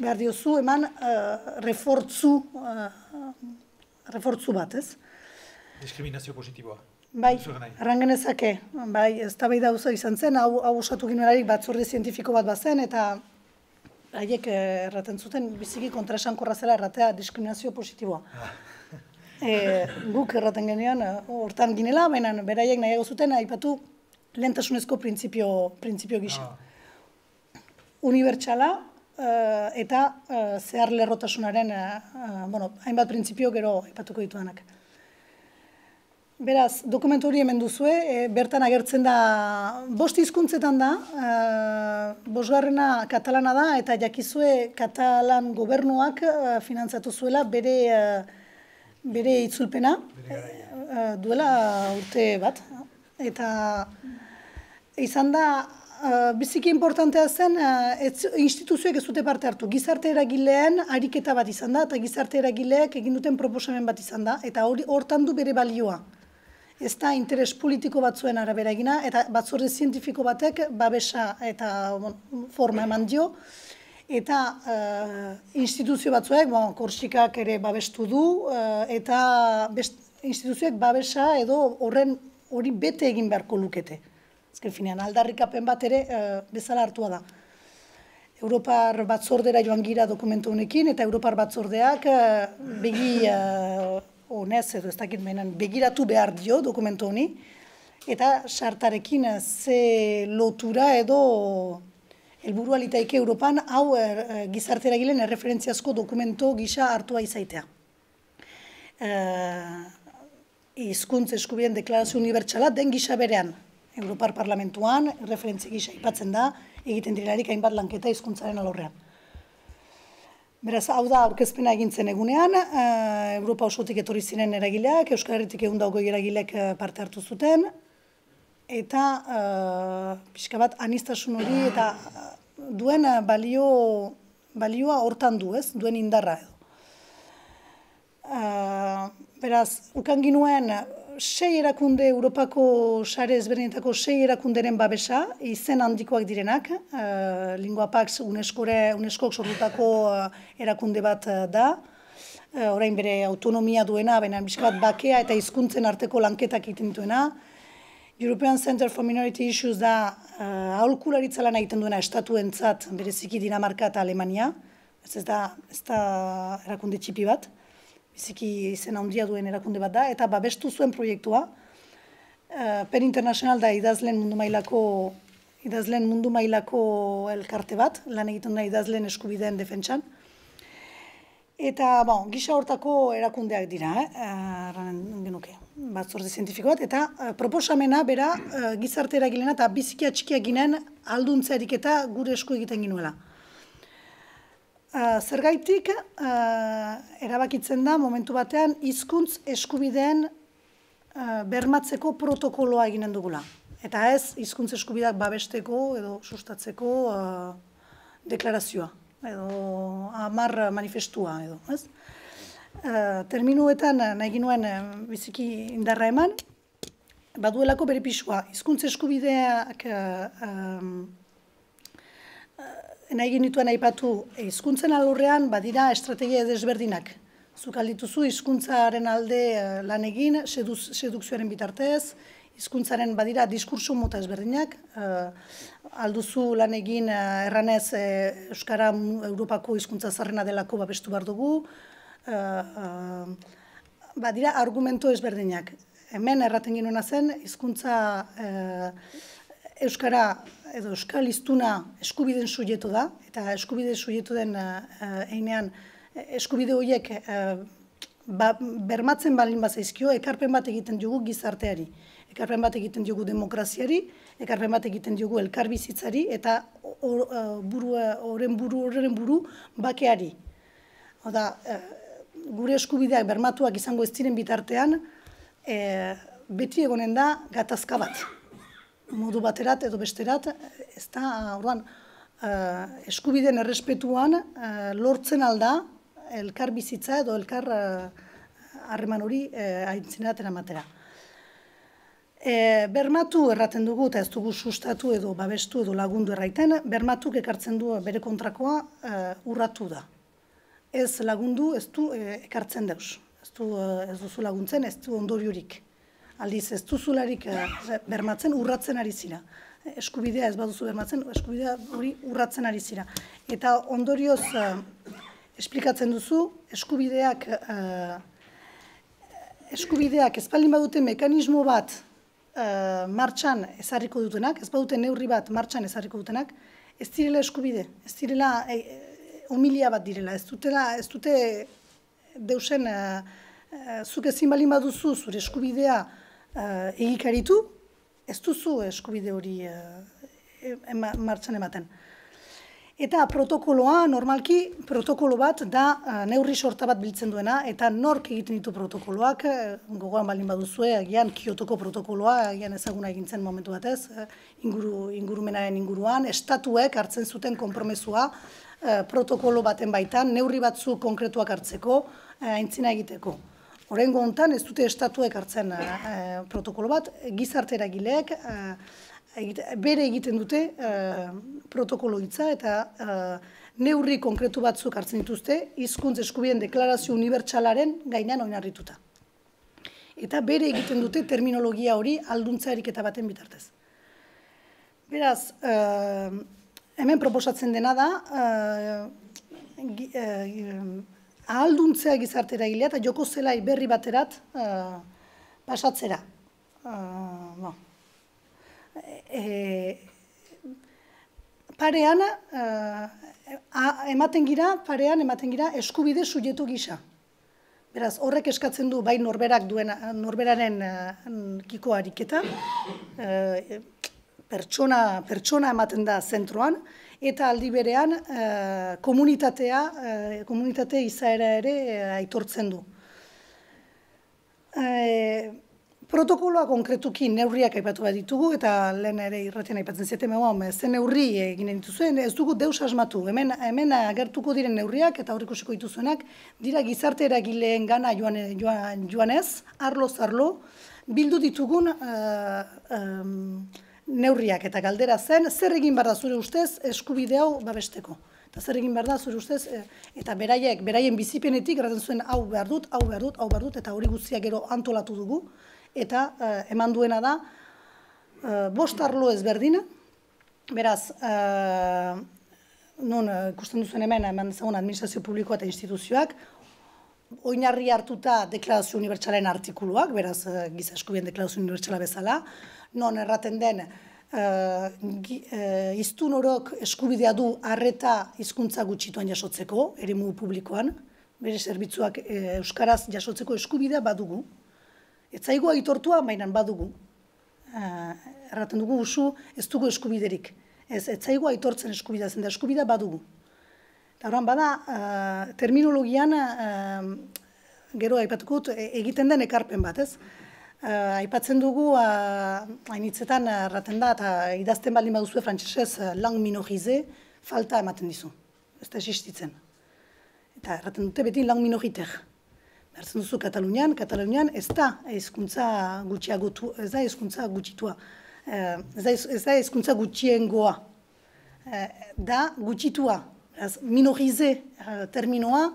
behar diozu eman e, refortzu, e, refortzu bat, ez? Diskriminazio positiboa. Bai, arrangenezake. Bai, ez da behi dauza izan zen, hau osatu ginuelarik batzorde zientifiko bat bazen, eta haiek erraten zuten biziki kontraesankorra zela erratea diskriminazio positiboa. E, guk erraten genean, hortan ginela, baina beraiek nahiago zuten, aipatu lehentasunezko printzipio gisa. Unibertsala eta zehar lerrotasunaren, bueno, hainbat printzipio gero aipatuko dituanak. Beraz, dokumentu hori hemen duzue, e, bertan agertzen da, bost hizkuntzetan da, e, bosgarrena katalana da, eta jakizue katalan gobernuak e, finantzatu zuela bere, e, bere itzulpena bere e, e, duela urte bat. Eta izan da, e, biziki importantea zen, e, instituzioek ez dute parte hartu. Gizarte eragileen ariketa bat izan da, eta gizarte eragileek egin duten proposamen bat izan da, eta hori hortan du bere balioa. Ez da interes politiko batzuen arabera egina, eta batzorde zientifiko batek babesa eta bon, forma eman dio, eta uh, instituzio batzuek, bon, Korsikak ere babestu du, uh, eta best, instituzioek babesa edo horren hori bete egin beharko lukete. Ezken finean, aldarrikapen bat ere uh, bezala hartua da. Europar batzordera joan gira dokumentu honekin, eta Europar batzordeak uh, begi... Uh, honez, edo ez dakit menan, begiratu behar dio dokumentu honi, eta sartarekin ze lotura edo helburua litaike Europan hau er, gizarteragileen erreferentziazko dokumentu gisa hartua izaitea. Hizkuntz e, eskubideen deklarazio unibertsala den gisa berean. Europar parlamentuan, erreferentzi gisa aipatzen da, egiten direlarik hainbat lanketa hizkuntzaren alorrean. Beraz, hau da, aurkezpena egintzen egunean, uh, Europa osotik etorri ziren eragileak, Euskal Herritik egun dago eragileak parte hartu zuten, eta uh, pixka bat anistasun hori eta uh, duen balio, balioa hortan du, ez? Duen indarra edo. Uh, beraz, ukan ginuen, sei erakunde, Europako sare ezberdinetako sei erakunderen babesa, izen handikoak direnak, uh, Linguapax UNESCOre, UNESCOk sortutako uh, erakunde bat uh, da, uh, orain bere autonomia duena, baina bizka bat bakea eta hizkuntzen arteko lanketak egiten duena, European Center for Minority Issues da uh, aholkularitza lan egiten duena estatuentzat, bereziki Dinamarka eta Alemania, ez, ez da, ez da erakunde txipi bat. Biziki izen handia duen erakunde bat da, eta babestu zuen proiektua. Uh, Pen International da idazlen mundu mailako, idazlen mundu mailako elkarte bat, lan egiten da idazlen eskubideen defentsan. Eta, bon, gisa hortako erakundeak dira, erranen eh? genuke, batzorde zientifiko bat, eta uh, proposamena bera uh, gizarte eragilena eta biziki atxikia ginen alduntzearik eta gure esku egiten ginuela. Zergaitik, erabakitzen da, momentu batean, hizkuntz eskubideen bermatzeko protokoloa eginen dugula. Eta ez, hizkuntz eskubideak babesteko edo sustatzeko deklarazioa, edo hamar manifestua, edo, ez? Terminuetan nahi ginuen biziki indarra eman, baduelako bere pisua. Hizkuntz eskubideak nahi genituen aipatu, hizkuntzen alorrean badira estrategia desberdinak. Zuk aldituzu hizkuntzaren alde lan egin, sedukzioaren bitartez, hizkuntzaren badira diskurso mota ezberdinak, alduzu lan egin erranez Euskara Europako hizkuntza zaharrena delako babestu behar dugu, badira argumento ezberdinak. Hemen erraten genuena zen, hizkuntza Euskara edo euskal hiztuna eskubideen sujetu da, eta eskubideen sujetu den einean eskubide horiek bermatzen balin bazaizkio, ekarpen bat egiten diogu gizarteari, ekarpen bat egiten diogu demokraziari, ekarpen bat egiten diogu elkarbizitzari, eta horren buru, horren buru bakeari. Oda, gure eskubideak bermatuak izango ez diren bitartean, beti egonen da gatazka bat. Modu baterat edo besterat, ez da, orduan, eskubideen errespetuan lortzen alda elkar bizitza edo elkar harreman hori aintzinerat eramatera. Bermatu erraten dugu eta ez dugu sustatu edo babestu edo lagundu erraiten, bermatuk ekartzen du bere kontrakoa urratu da. Ez lagundu ez du ekartzen deus, ez duzu laguntzen, ez du ondoriorik. Aldiz, ez duzularik bermatzen urratzen ari zira. Eskubidea ez baduzu bermatzen, eskubidea hori urratzen ari zira. Eta ondorioz, esplikatzen duzu, eskubideak eskubideak ez baldin badute mekanismo bat martxan ezarriko dutenak, ez badute neurri bat martxan ezarriko dutenak, ez direla eskubide, ez direla homilia bat direla, ez dute deusen zuk ezin baldin baduzu zure eskubidea egikaritu, ez duzu eskubide hori martxan ematen. Eta protokoloa, normalki, protokolo bat da neurri sorta bat biltzen duena, eta nork egiten ditu protokoloak, gogoan baldin baduzue, agian Kiotoko protokoloa, agian ezaguna egin zen momentu batez, ingurumenaren inguruan, estatuek hartzen zuten konpromesua, protokolo baten baitan, neurri batzu konkretuak hartzeko, aintzina egiteko. Horrengo honetan ez dute estatuek hartzen protokolo bat, gizartera gileek bere egiten dute protokolo hitza eta neurri konkretu batzuk hartzen dituzte hizkuntz eskubideen deklarazio unibertsalaren gainean oinarrituta. Eta bere egiten dute terminologia hori alduntza eriketa baten bitartez. Beraz, hemen proposatzen dena da ahalduntzea gizartera gilea eta joko zelai berri baterat pasatzera. Parean, ematen gira, parean ematen gira eskubide sujetu gisa. Beraz, horrek eskatzen du bai norberak duen, norberaren kiko ariketa, pertsona ematen da zentroan, eta aldi berean komunitatea, komunitate izaera ere aitortzen du. Protokoloa konkretuki neurriak aipatu bat ditugu, eta lehen ere irratean aipatzen zieten, zen neurri eginen dituzuen, ez dugu deus asmatu, hemen agertuko diren neurriak eta aurrikusiko dituzuenak, dira gizarte eragileen gana joanez, arlo-zarlo, bildu ditugun neurriak eta galdera zen, zer egin behar da zure ustez eskubide hau babesteko. Eta zer egin behar da zure ustez, eta beraiek, beraien bizipenetik, erraten zuen hau behar dut, hau behar dut, hau behar dut, eta hori guztiak gero antolatu dugu, eta eman duena da, bost arlo ezberdina, beraz, non, ikusten duzuen hemen, eman dezagun administrazio publikoa eta instituzioak, oinarri hartuta deklarazio unibertsalen artikuluak, beraz, giza eskubideen deklarazio unibertsala bezala, non erraten den hiztun orok eskubidea du harreta hizkuntza gutxituan jasotzeko, eremu publikoan, bere zerbitzuak euskaraz jasotzeko eskubidea badugu. Ez zaigu aitortua, baina badugu. Erraten dugu usu ez dugu eskubiderik. Ez zaigu aitortzen eskubidea zen da eskubidea badugu. Eta horan bada, terminologian gero aipatukut egiten den ekarpen bat, ez? Aipatzen dugu, hainitzetan erraten da, eta idazten baldin baduzue frantsesez lang minorize, falta ematen dizu, ez da existitzen. Eta erraten dute beti lang minoriter. Bertzen duzu Katalunian, Katalunian ez da hizkuntza gutxiagotua, ez da hizkuntza gutxitua, ez da hizkuntza gutxiengoa, da gutxitua. Minorize terminoa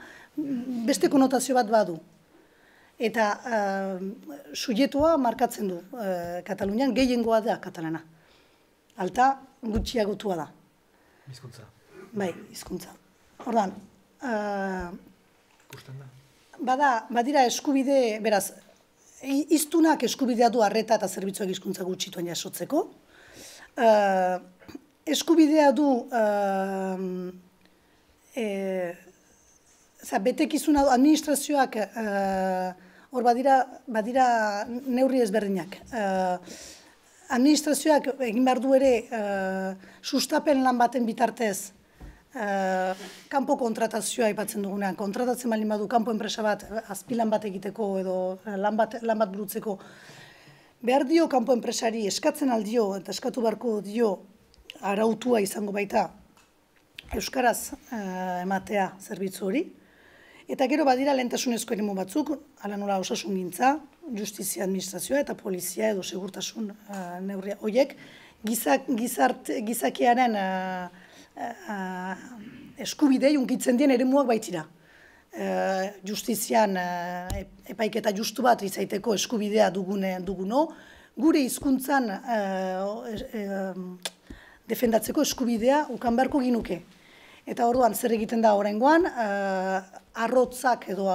beste konotazio bat badu. Eta subjektua markatzen du. Katalunian gehiengoa da katalana. Alta gutxiagotua da. Hizkuntza. Bai, hizkuntza. Ordan, badira eskubide, beraz, hiztunak eskubidea du arreta eta zerbitzuak hizkuntza gutxituen jasotzeko. Eskubidea du betekizuna du administrazioak hor badira neurri ezberdinak. Administrazioak egin behar du ere sustapen lan baten bitartez kanpo kontratazioa aipatzen dugunean, kontratatzen baldin badu kanpo enpresa bat azpilan bat egiteko edo lan bat burutzeko. Behar dio kanpo enpresari eskatzen aldio eta eskatu beharko dio arautua izango baita euskaraz ematea zerbitzu hori. Eta gero badira lehentasunezko eremu batzuk, hala nola osasun gintza, justizia administrazioa eta polizia edo segurtasun neurria horiek, gizakiaren eskubidei unkitzen dien eremuak baitira. Justizian epaiketa justu bat izaiteko eskubidea duguno, gure hizkuntzan defendatzeko eskubidea ukan beharko ginuke. Eta orduan zer egiten da oraingoan, arrotzak edo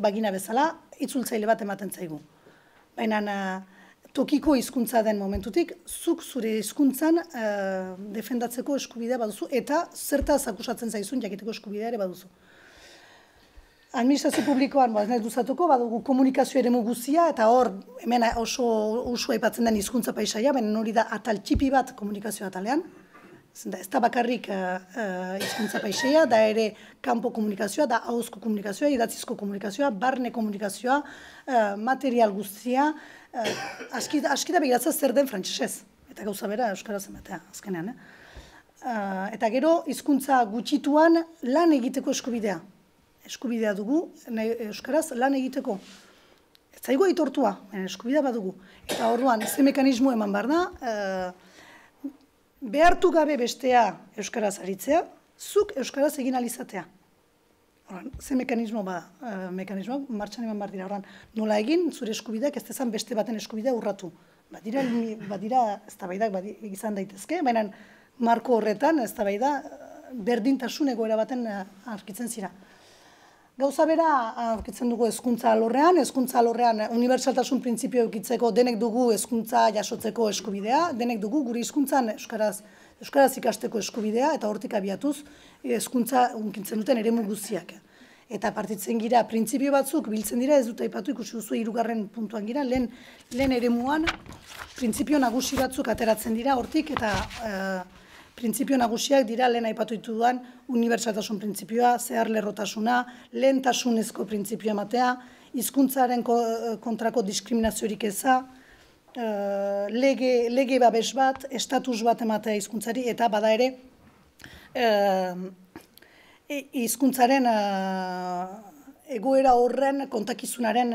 bagina bezala, itzultzaile bat ematen zaigu. Baina tokiko hizkuntza den momentutik, zuk zure hizkuntzan defendatzeko eskubidea baduzu eta zertaz akusatzen zaizun jakiteko eskubidea ere baduzu. Administrazio publikoan, ez nahi duzatuko, badugu komunikazio eremu guzia, eta hor, hemen oso usua aipatzen den hizkuntza paisaia, baina hori da atal txipi bat komunikazio atalean. Ez da bakarrik hizkuntza paisaia, da ere kanpo komunikazioa, da ahozko komunikazioa, idatzizko komunikazioa, barne komunikazioa, material guztia, askita begiratza zer den frantsesez, eta gauza bera euskaraz ematea, azkenean. Eta gero, hizkuntza gutxituan lan egiteko eskubidea. Eskubidea dugu, euskaraz lan egiteko. Ez zaigu aitortua, eskubidea badugu. Eta orduan, ze mekanismo eman behar da, behartu gabe bestea euskaraz aritzea, zuk euskaraz egin alizatea. Ze mekanismo bada, mekanismoak martxan eman behar dira. Nola egin, zure eskubideak ez dezan beste baten eskubidea urratu. Badira, ez da baidak izan daitezke, baina marko horretan, ez da baidak, berdintasun egoera baten aurkitzen zira. Gauza bera, aurkitzen dugu hezkuntza alorrean, hezkuntza alorrean unibertsaltasun printzipio eukitzeko denek dugu hezkuntza jasotzeko eskubidea, denek dugu gure hizkuntzan euskaraz ikasteko eskubidea, eta hortik abiatuz hezkuntza unkitzen duten eremu guztiak. Eta partitzen gira, printzipio batzuk biltzen dira, ez dut aipatu ikusi duzu hirugarren puntuan gira, lehen eremuan printzipio nagusi batzuk ateratzen dira hortik, eta printzipio nagusiak dira lehen aipatu ditudan unibertsaltasun printzipioa, zeharlerrotasuna, lehentasunezko printzipioa ematea, hizkuntzaren kontrako diskriminaziorik eza, lege babes bat, estatus bat ematea hizkuntzari, eta bada ere hizkuntzaren egoera horren kontakizunaren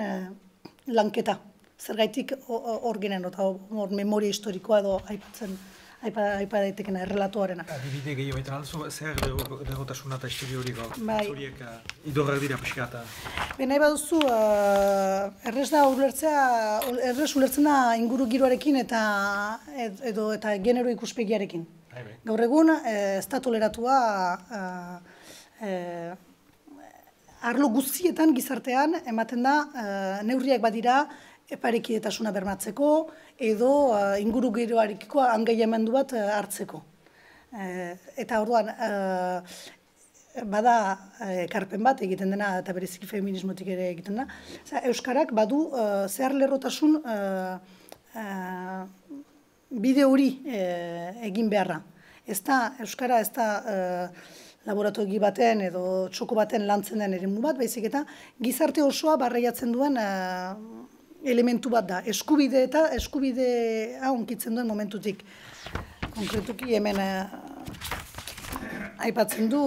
lanketa. Zergaitik hor ginen, hor memoria historikoa edo aipatzen. Aipa daitekena, errelatuarena. Adibide gehiago egiten alduzu, zer derrotasuna eta historio hori gau? Zuriek idorrak dira pixkata. Baina baduzu, errez da ulertzea, errez ulertzen da inguru giroarekin eta edo eta genero ikuspegiarekin. Gaur egun, ez da toleratua arlo guztietan gizartean, ematen da, neurriak badira, parekidetasuna bermatzeko, edo inguru geroarikikoa angaiamendu bat hartzeko. Eta orduan, bada ekarpen bat egiten dena, eta bereziki feminismotik ere egiten dena, euskarak badu zeharlerrotasun bide hori egin beharra. Euskara ez da laboratogi baten edo txoko baten lantzen den eremu bat, baizik eta gizarte osoa barreiatzen duen elementu bat da, eskubide eta eskubide aurkitzen duen momentutik. Konkretuki hemen aipatzen du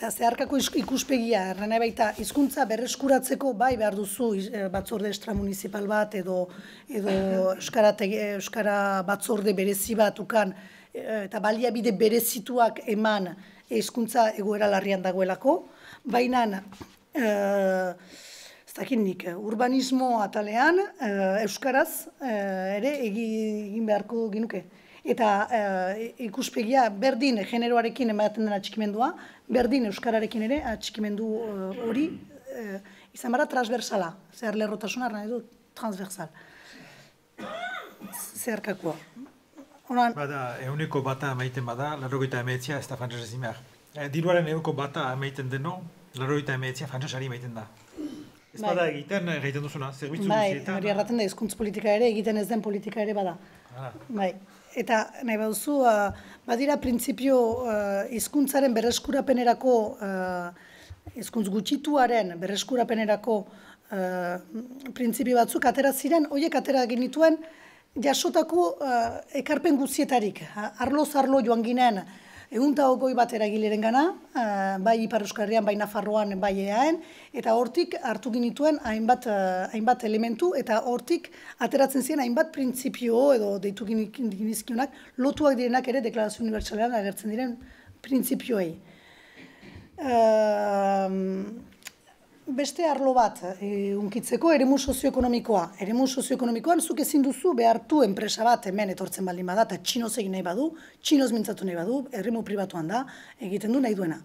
zeharkako ikuspegia, erren nahi baita, hizkuntza berreskuratzeko bai behar duzu batzorde extramunicipal bat edo euskara batzorde berezi bat ukan eta baliabide berezituak eman hizkuntza egoera larrian dagoelako, baina ez dakinik, urbanismo atalean euskaraz ere egin beharko ginuke. Eta ikuspegia berdin generoarekin ematen den atxikimendua, berdin euskararekin ere atxikimendu hori izan bara transversala, zer lerrotasuna arna edo transversal, zeharkakoa. Bada, euneko bata amaiten bada, larrogeita emeetzia ez da frantzesez imeak. Diruaren euneko bata amaiten deno, larrogeita emeetzia frantzesari amaiten da. Ez bada egiten, egiten duzuna, zerbitzu duzietan. Bai, hori erraten da, izkuntz politika ere, egiten ez den politika ere bada. Bai. Eta nahi baduzu, badira printzipio hizkuntzaren berreskurapenerako, hizkuntz gutxituaren berreskurapenerako printzipio batzuk atera ziren, horiek atera genituen jasotako ekarpen guzietarik. Arloz-arlo joan ginen, egun eta ogoi bat eragileren gana, bai Ipar Euskal Herrian, bai Nafarroan, bai Eaen, eta hortik hartu ginituen hainbat elementu, eta hortik ateratzen ziren hainbat printzipio edo deitu ginizkionak, lotuak direnak ere Deklarazio Unibertsalean agertzen diren printzipioei. Beste arlo bat unkitzeko eremu sozioekonomikoa. Eremu sozioekonomikoan zuk ezin duzu behartu enpresa bat hemen etortzen baldin bada eta txinoz egin nahi badu, txinoz mintzatu nahi badu, eremu pribatuan da, egiten du nahi duena.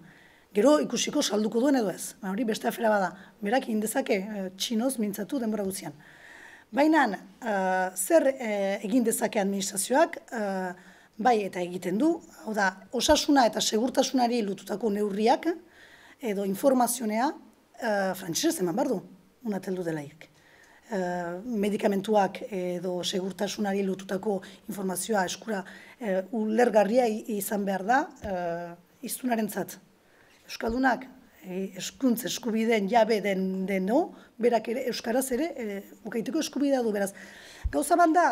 Gero ikusiko salduko duen edo ez. Hori beste afera bada, berak indezake txinoz mintzatu denbora guzian. Baina, zer egin dezake administrazioak, bai eta egiten du, hau da, osasuna eta segurtasunari lotutako neurriak edo informazionea, frantzesez eman behar du, unateldu delaik. Medikamentuak edo segurtasunari lotutako informazioa eskura ulergarria izan behar da hiztunaren zat. Euskaldunak, eskuntz eskubideen jabe deno, berak ere, euskaraz ere, ukaiteko eskubidea du beraz. Gauza banda,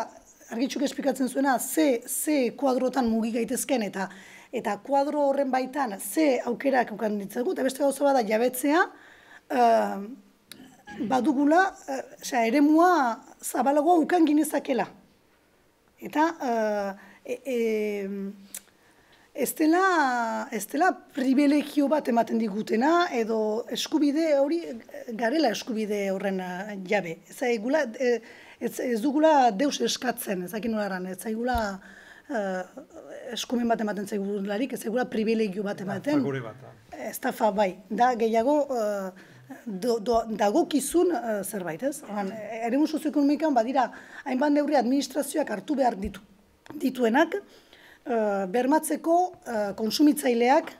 argitxuk esplikatzen zuena, ze kuadrotan mugi gaitezken eta eta kuadro horren baitan ze aukerak ukan ditzagu, eta beste gauza bada jabetzea, badugula eremua zabalagoa ukan ginezakela. Eta ez dela privilegio bat ematen digutena, edo eskubide hori garela eskubide horren jabe. Ez dugula deus eskatzen, ez dakin nolaran, ez daigula eskumen bat ematen zaigularik, ez daigula privilegio bat ematen. Fagore bat. Ez da fa, bai. Da gehiago dagokizun zerbait, ez? Eremu sozioekonomikoan badira, hainbat neurri administrazioak hartu behar dituenak, bermatzeko konsumitzaileak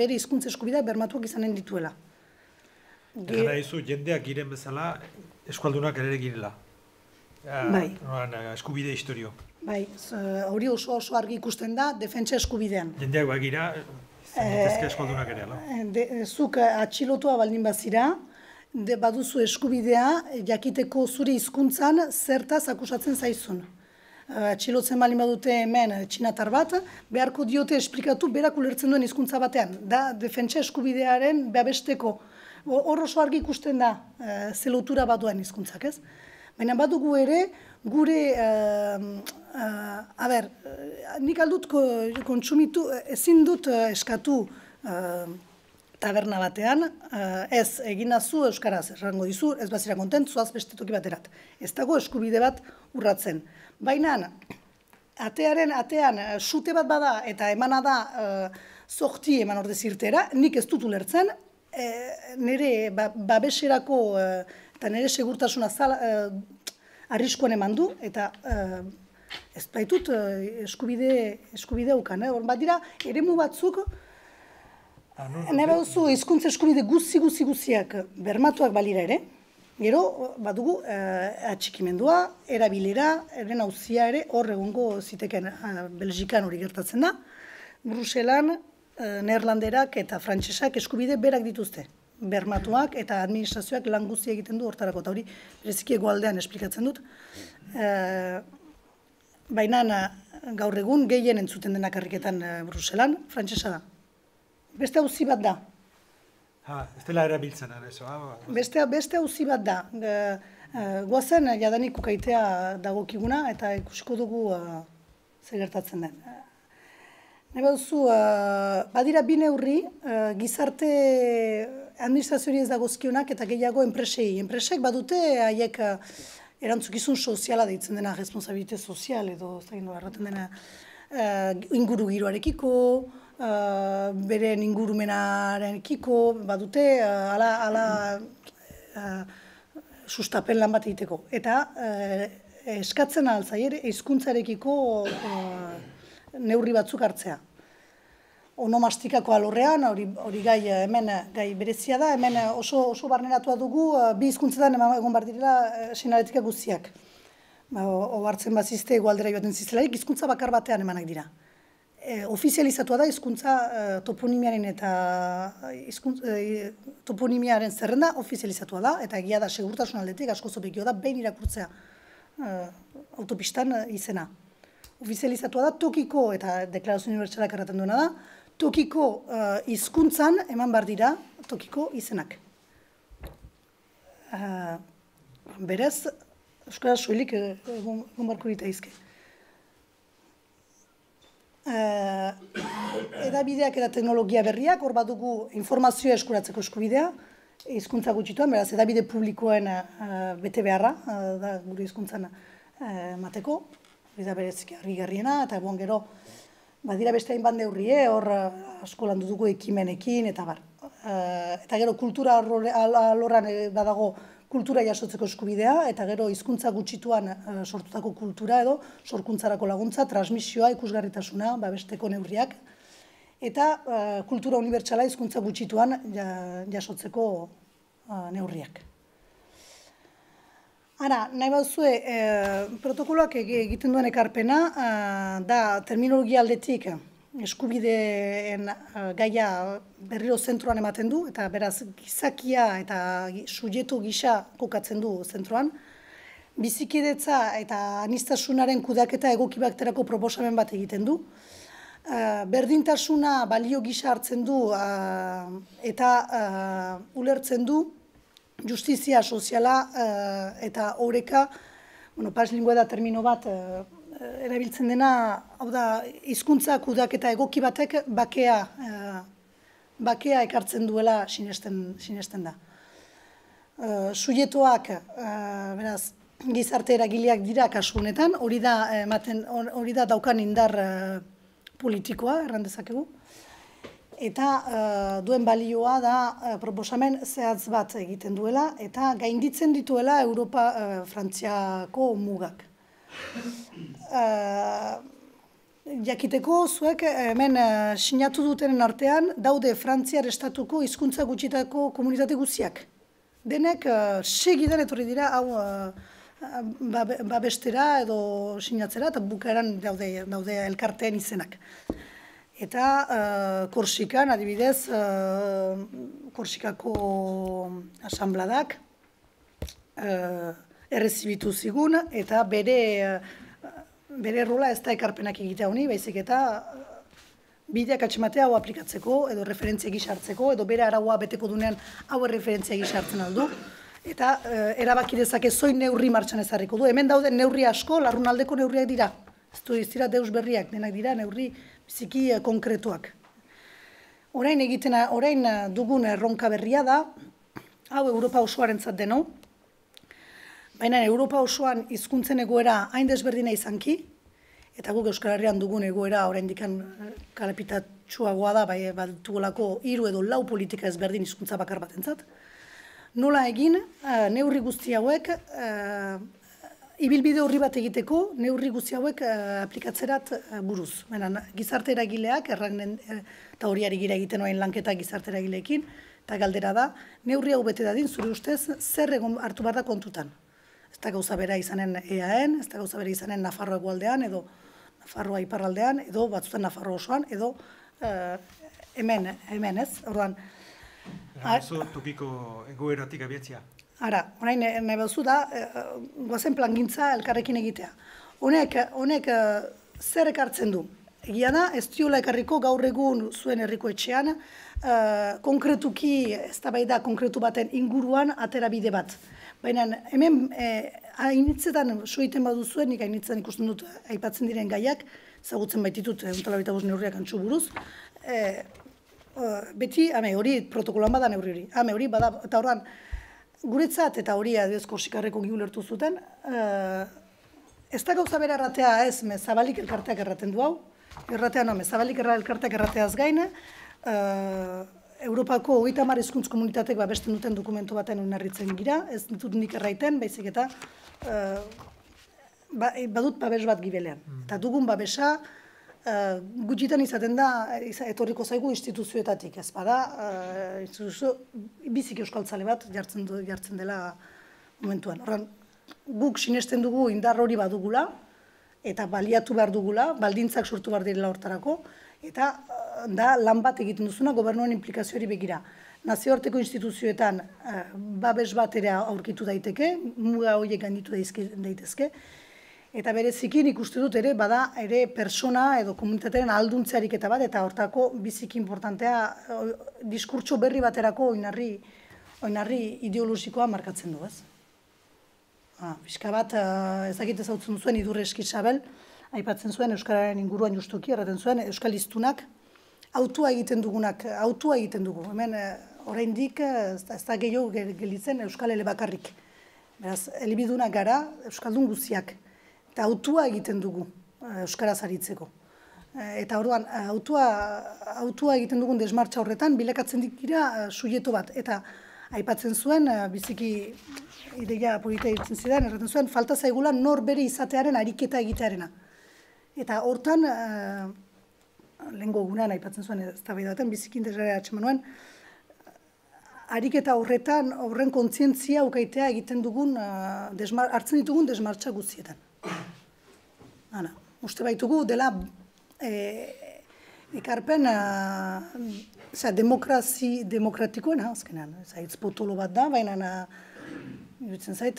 bere hizkuntza eskubideak bermatuak izanen dituela. Gara izu, jendeak giren bezala eskualdunak ere girela. Bai. Eskubide historio. Bai, hori oso oso argi ikusten da, defentsa eskubidean. Jendeak bagira... Zinetezke eskaldunak ere, ala? Zuk atxilotua baldin bazira, baduzu eskubidea jakiteko zure hizkuntzan zertaz akusatzen zaizun. Atxilotzen baldin badute hemen txinatar bat, beharko diote esplikatu berak ulertzen duen hizkuntza batean. Da, defentsa eskubidearen babesteko. Hor oso argi ikusten da, zelotura bat duen hizkuntzak, ez? Baina badugu ere, gure, a ber, nik aldut kontsumitu, ezin dut eskatu taberna batean, ez, eginazu euskaraz, errango dizu, ez bazira kontentu, zuaz bestetoki baterat. Ez dago eskubide bat urratzen. Baina, atearen, atean, sute bat bada eta emana da zorti eman ordez irtera, nik ez dut ulertzen, nire babeserako eta nire segurtasuna arriskoan eman du, eta ez baitut eskubide ukan. Bat dira, eremu batzuk, nahi baduzu, hizkuntza eskubide guzi, guzi, guziak bermatuak balira ere, gero, badugu, atxikimendua, erabilera, eren hauzia ere, hor egongo ziteken Belgikan hori gertatzen da, Bruselan neerlanderak eta frantsesak eskubide berak dituzte, bermatuak eta administrazioak lan guztia egiten du hortarako, eta hori bereziki hegoaldean esplikatzen dut. Baina gaur egun gehien entzuten denak karriketan Bruselan, frantsesa da. Beste auzi bat da. Ez dela erabiltzen ara, eso. Beste auzi bat da. Goazen jadanik ukaitea dagokiguna eta ikusiko dugu zer gertatzen den. Nahi baduzu, badira bi neurri gizarte administrazioari ez dagozkionak eta gehiago enpresei. Enpresek badute haiek erantzukizun soziala deitzen dena, responsabilite sozial edo ez da gindu erraten dena inguru giroarekiko, beren ingurumenarekiko, badute ala sustapen lan bat egiteko. Eta eskatzen ahaltzaier hizkuntzarekiko neurri batzuk hartzea. Onomastikako alorrean, hori gai hemen gai berezia da, hemen oso barneratua dugu, bi hizkuntzetan egon behar direla seinaletika guztiak. Ohartzen bazizte egoaldera joaten ziztelarik, hizkuntza bakar batean emanak dira. Ofizializatua da hizkuntza toponimiaren eta toponimiaren zerrenda ofizializatua da, eta egia da segurtasun aldetik asko zobekio da behin irakurtzea autopistan izena. Ofizializatua da, tokiko, eta deklarazio unibertsalak erraten duena da, tokiko hizkuntzan eman behar dira tokiko izenak. Berez, euskara soilik egon beharko litzaizke. Hedabideak eta teknologia berriak, hor badugu informazioa eskuratzeko eskubidea, hizkuntza gutxituan, beraz, hedabide publikoen bete beharra, da gure hizkuntzan mateko. Eta bereziki argi garriena, eta egon gero, badira beste hainbat neurrie, hor asko landu dugu ekimenekin, eta bar. Eta gero kultura alorran badago kultura jasotzeko eskubidea, eta gero hizkuntza gutxituan sortutako kultura edo, sorkuntzarako laguntza, transmisioa, ikusgarritasuna, babesteko neurriak, eta kultura unibertsala hizkuntza gutxituan jasotzeko neurriak. Ara, nahi baduzue, protokoloak egiten duen ekarpena da terminologia aldetik eskubideen gaia berriro zentroan ematen du, eta beraz gizakia eta subjektu gisa kokatzen du zentroan. Bizikidetza eta aniztasunaren kudaketa egoki baterako proposamen bat egiten du. Berdintasuna balio gisa hartzen du eta ulertzen du justizia soziala eta horeka, paslingua da termino bat erabiltzen dena, hau da, hizkuntzak udak eta egoki batek bakea ekartzen duela sinesten da. Suietoak, beraz, gizarte eragileak dira kasu honetan, hori da daukan indar politikoa, errandezakegu. Eta duen balioa da proposamen zehatz bat egiten duela eta gainditzen dituela Europa Frantziako mugak. Jakiteko zuek hemen sinatu dutenen artean daude Frantziar estatuko hizkuntza gutxitako komunitate guztiak. Denek segidan etorri dira hau babestera edo sinatzera eta bukaeran daude elkarteen izenak. Eta Korsikan, adibidez, Korsikako asambladak errezibitu zigun, eta bere rola ez da ekarpenak egitea honi, baizik eta bideak atxematea hau aplikatzeko, edo referentzia gizartzeko, edo bere araua beteko dunean hau erreferentzia gizartzen aldu. Eta erabakidetzak ezoin neurri martxan ezarriko du. Hemen dauden neurri asko, larrunaldeko neurriak dira. Ez dira deus berriak, denak dira neurri biziki konkretuak. Orain egitena, orain dugun erronka berria da, hau Europa osoaren zat deno, baina Europa osoan hizkuntzen egoera hain desberdina izanki, eta guk Euskal Herrian dugun egoera orain dikan kalapitatxuagoa da, bai batugolako hiru edo lau politika ezberdin hizkuntza bakar baten zat, nola egin neurri guzti hauek, ibilbide horri bat egiteko, neurri guzti hauek aplikatzerat buruz. Gizarte eragileak, eta hori ari gira egiten oain lanketa gizarte eragileekin, eta galdera da, neurri hau bete dadin, zure ustez, zer egon hartu behar da kontutan. Ez da gauza bera izanen E A En, ez da gauza bera izanen Nafarroa hegoaldean, edo Nafarroa iparraldean, edo batzutan Nafarro osoan, edo hemen, hemen ez, orduan. Oso tokiko egoeratik abiatzea. Ara, orain nahi behuzu da, guazen plangintza elkarrekin egitea. Honek zer ekartzen du? Egia da, ez diola ekarriko gaur egun zuen herriko etxean, konkretuki, ez da bai da, konkretu baten inguruan aterabide bat. Baina hemen hainitzetan soiten badu zuen, nik hainitzetan ikusten dut aipatzen diren gaiak, zagutzen baititut, untalabita bost neurriak antxu buruz, beti, hame hori protokolan bada neurri hori, hame hori bada, eta horran, guretzat eta hori adezko sikarreko giulertu zuten, ez da gauza bera erratea ez, mezabalik elkarteak erraten du hau, erratea no, mezabalik elkarteak errateaz gaina, Europako hogeita hamar hizkuntz komunitatek babesten duten dokumentu baten oinarritzen gira, ez ditut nik erraiten, baizik eta badut babes bat gibelean. Eta dugun babesa, gutxitan izaten da, etorriko zaigu instituzioetatik, ez bada, instituzio bizik euskaltzale bat jartzen dela momentuan. Horren, guk sinesten dugu indar hori badugula, eta baliatu behar dugula, baldintzak sortu behar direla hortarako, eta da lan bat egiten duzuna gobernuen implikazio hori begira. Nazioarteko instituzioetan babes bat ere aurkitu daiteke, muga horiek gainditu daitezke, eta berezikin ikuste dut ere bada ere persona edo komunitatearen alduntzearik eta bat, eta hortako biziki importantea diskurtso berri baterako oinarri ideologikoa markatzen du, ez? Bizka bat ezakit ezautzen zuen Idurre Eskizabel, aipatzen zuen Euskararen inguruan justuki, erraten zuen Euskal Hiztunak autua egiten dugunak, autua egiten dugu. Hemen oraindik ez da gehiago gelitzen Euskal Elebakarrik. Beraz, elibidunak gara Euskaldun guziak. Eta autua egiten dugu Euskaraz aritzeko. Eta orduan, autua egiten dugun desmartxa horretan, bilakatzen dikira sujeto bat. Eta aipatzen zuen, biziki ideia polita egiten zidan, erraten zuen, falta zaigula nor bere izatearen ariketa egitearena. Eta hortan, lehenko gunan aipatzen zuen, ez da behar daten, biziki interesgarria atxeman nuen, ariketa horretan, horren kontzientzia ukaitea egiten dugun, hartzen ditugun desmartxa guztietan. Hala, uste baitugu dela ekarpen demokratikoena, azkenean, zaitz potolo bat da, baina dutzen zait,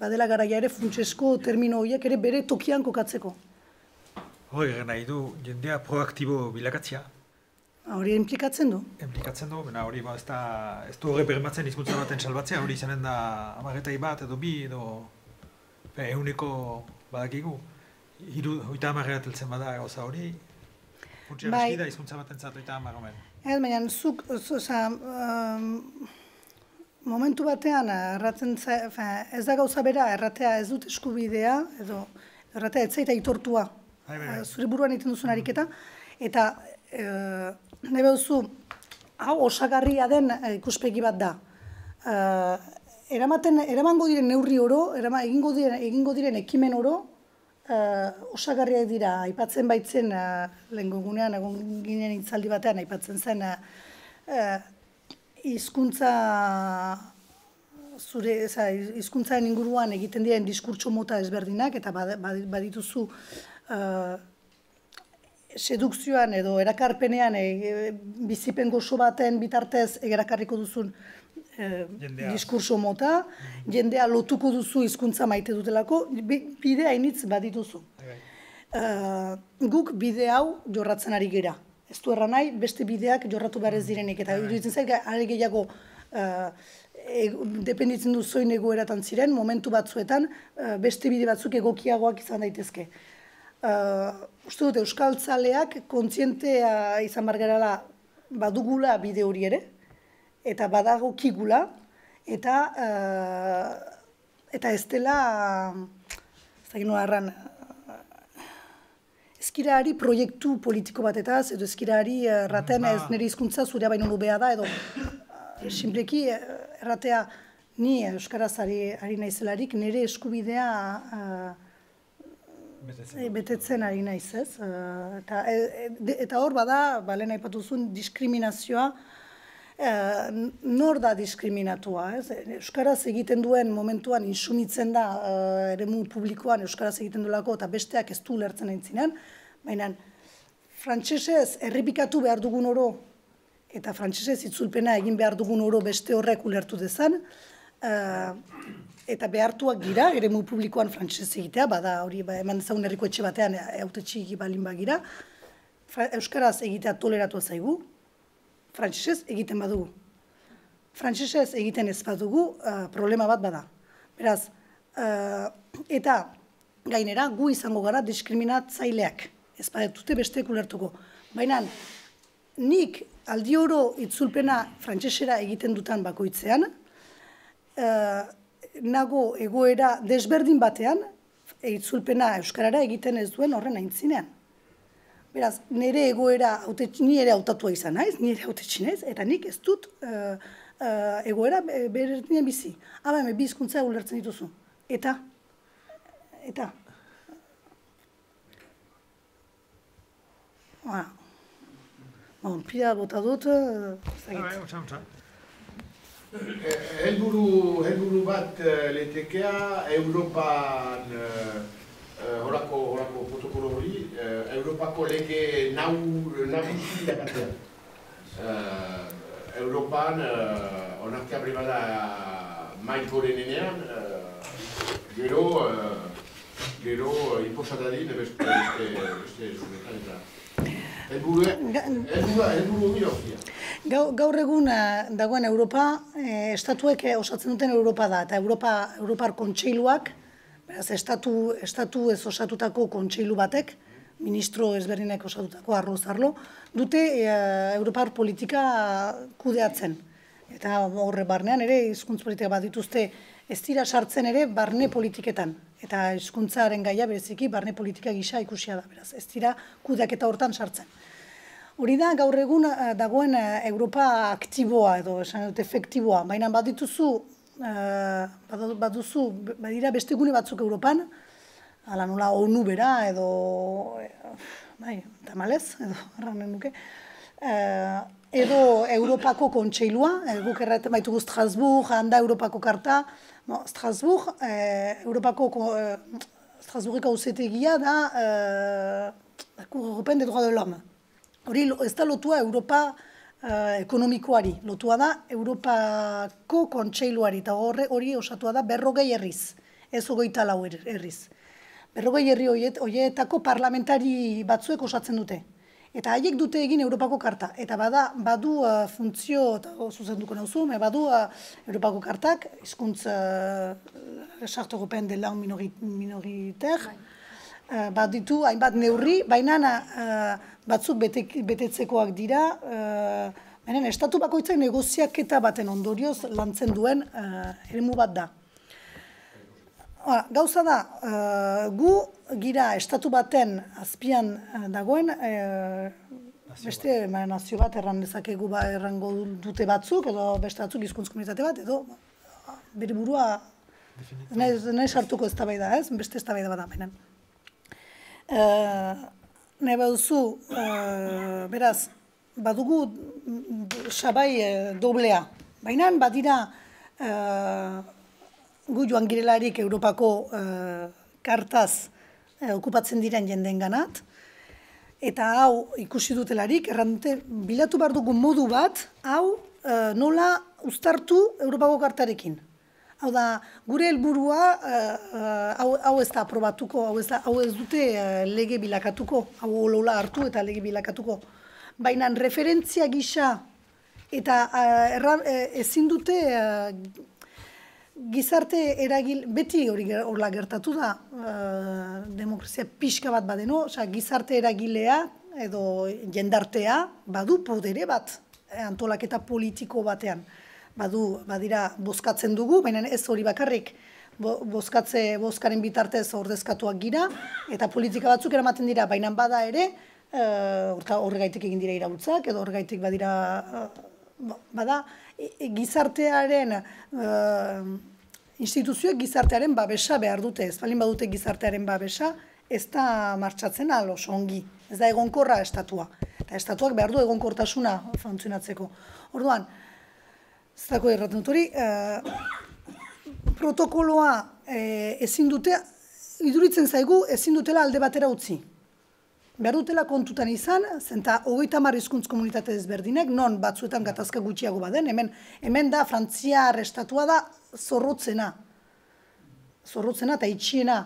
badela garaia ere funtsesko termino horiek ere bere tokian kokatzeko. Hori nahi du, jendea proaktibo bilakatzea. Hori implikatzen du? Implikatzen du, baina hori ez du horre permatzen izkuntza baten salbatzea, hori izanen da amaretai bat edo bi edo eguneko badakigu, hoita amarrea teltzen bada gauza hori, urtsi arrezki da izkuntza bat entzat hoita amar omen. Ez, baina, zuk, momentu batean, ez da gauza bera, erratea ez dut eskubidea, edo erratea etzaita itortua, zure buruan egiten duzun ariketa, eta nahi behuzu, hau osagarria den ikuspegi bat da. Eramango diren neurri oro, egingo diren ekimen oro, osagarriak dira, aipatzen baitzen, lehen gogunean, egon ginen itzaldi batean, aipatzen zen, hizkuntzaren inguruan egiten diren diskurtso mota ezberdinak, eta badituzu sedukzioan edo erakarpenean, bizipen gozo baten bitartez erakarriko duzun, diskurso mota, jendea lotuko duzu hizkuntza maite dutelako, bidea initz badituzu. Guk bide hau jorratzen ari gira. Ez du erra nahi, beste bideak jorratu behar ez direnik. Eta iruditzen zait, ari gehiago, dependitzen du zoin egoeratan ziren, momentu batzuetan, beste bide batzuk egokiagoak izan daitezke. Uste dut, euskaltzaleak kontzientea izan bargarala badugula bide hori ere, eta badago kigula, eta ez dela, ez da ginoa erran, ezkirari proiektu politiko batetaz, edo ezkirari erraten ez nire izkuntza zurea baino nubea da, edo simpleki erratea ni Euskaraz ari naizelarik, nire eskubidea betetzen ari naiz ez. Eta hor bada, balen aipatuzun, diskriminazioa, nor da diskriminatua, euskaraz egiten duen momentuan insumitzen da eremu publikoan euskaraz egiten duelako eta besteak ez du lertzen aintzinean, baina frantsesez errepikatu behar dugun oro eta frantsesez itzulpena egin behar dugun oro beste horrek ulertu dezan, eta behartuak gira, eremu publikoan frantsesez egitea, bada hori eman dezagun herriko etxe batean hautetxiki balin bagira, euskaraz egitea toleratua zaigu, frantsesez egiten badugu. Frantsesez egiten ez badugu problema bat bada. Beraz, eta gainera gu izango gara diskriminatzaileak. Ez badetute beste ekulertuko. Baina, nik aldi oro itzulpena frantsesera egiten dutan bakoitzean, nago egoera desberdin batean, itzulpena euskarara egiten ez duen horren aintzinean. Beraz, nire egoera, ni ere hautatua izan naiz, ni ere hautetsi naiz, eta nik ez dut egoera berdinen bizi. Hala, hemen bi hizkuntza ulertzen dituzu. Eta, eta. Bon, pila bota dut, zagit. Otsa, otsa. Helburu bat letekea Europan horako protokolo hori, Europako lege nagusi dakatzen. Europan, onartia pribada maiz gorenenean, gero, gero inposatadin beste zunetan eta. Helburu hori hori. Gaur egun dagoen Europa, estatuek osatzen duten Europa da, eta Europar kontseiluak, beraz, estatu ez osatutako kontseilu batek, ministro ezberdinak osatutako arlo-zarlo, dute Europar politika kudeatzen. Eta horre barnean ere, hizkuntz politika bat dituzte, ez dira sartzen ere barne politiketan. Eta hizkuntzaren gaia bereziki barne politika gisa ikusia da, beraz, ez dira kudeaketa hortan sartzen. Hori da, gaur egun dagoen Europa aktiboa edo, esan dut, efektiboa, baina bat dituzu, bat duzu, badira beste gune batzuk Europan, ala nola ONU bera edo, bai, tamalez, edo, erranen nuke, edo Europako kontseilua, guk erraten baitugu Strasbourg, handa Europako karta, Strasbourg, Europako, Strasbourgeko auzipetegia da, la Cour européenne des droits de l'homme. Hori, ez da lotua Europa ekonomikoari, lotua da Europako kontseiluari, eta hori osatua da berrogei herriz, ez hogeita lau herriz. Berrogei herri horietako parlamentari batzuek osatzen dute. Eta haiek dute egin Europako karta, eta badu funtzio, eta zuzenduko nauzu, badu Europako kartak, hizkuntz Charte Européenne des Langues Minoritaires, bat ditu hainbat neurri, baina batzuk betetzekoak dira, baina estatu bakoitzak negoziaketa baten ondorioz lantzen duen eremu bat da. Gauza da, gu gira estatu baten azpian dagoen, beste nazio bat erran dezakegu errango dute batzuk, edo beste batzuk hizkuntz komunitate bat, edo bere burua nahi sartuko eztabaida, beste eztabaida bat da, baina. Nahi baduzu, beraz, badugu sabai doblea, baina badira gu joan girelarik Europako kartaz okupatzen diren jendeen ganat, eta hau ikusi dutelarik, errandute, bilatu behar dugu modu bat, hau nola uztartu Europako kartarekin. Hau da, gure helburua, hau ez da aprobatuko, hau ez dute lege bilakatuko, hau olola hartu eta lege bilakatuko. Baina referentzia gisa eta ezin dute gizarte eragile, beti hori horla gertatu da, demokrazia pixka bat badeno, gizarte eragilea edo jendartea badu podere bat antolaketa politiko batean. Badira, bozkatzen dugu, baina ez hori bakarrik, bozkaren bitartez ordezkatuak gira, eta politika batzuk eramaten dira, baina bada ere, horregaitik egin dira iraultzak, edo horregaitik badira, bada, gizartearen, instituzioek gizartearen babesa behar dute, ez balin badute gizartearen babesa, ez da martxatzen alo, ongi, ez da egonkorra estatua, eta estatuak behar du egonkortasuna funtzionatzeko. Orduan, ez dago erraten duturi, protokoloa ezin dute, iduritzen zaigu ezin dutela alde batera utzi. Behar dutela kontutan izan, zenta hogeita hamar hizkuntz komunitate ezberdinek, non batzuetan gatazka gutxiago baden, hemen da frantziar estatua da zorrotzena, zorrotzena eta itxiena.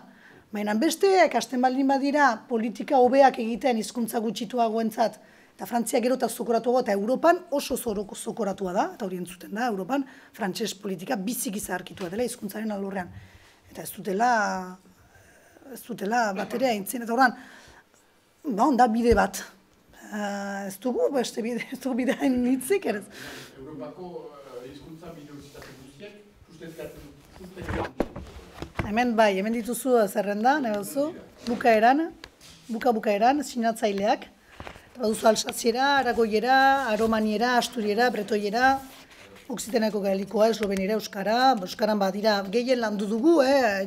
Baina besteak hasten baldin badira politika hobeak egiten hizkuntza gutxituagoentzat, eta Frantzia gero eta zokoratuago eta Europan oso zokoratua da, eta hori entzuten da, Europan frantses politika biziki zaharkitua dela hizkuntzaren alorrean. Eta ez dutela, ez dutela bat ere aintzen, eta horrean, ba, onda bide bat. Ez dugu, ba, ez dugu bideain nitzik, erez. Europako hizkuntza minoritate guztiak, ustezkatzen. Hemen bai, hemen dituzu zerrenda, nahi duzu, bukaeran, buka-bukaeran, sinatzaileak. Eta duzu Alsaziera, Aragoiera, Aromaniera, Asturiera, Bretoiera, Oksitenako Gaelikoa, Eslovenera, Euskara. Euskaran bat dira, gehien landu dugu,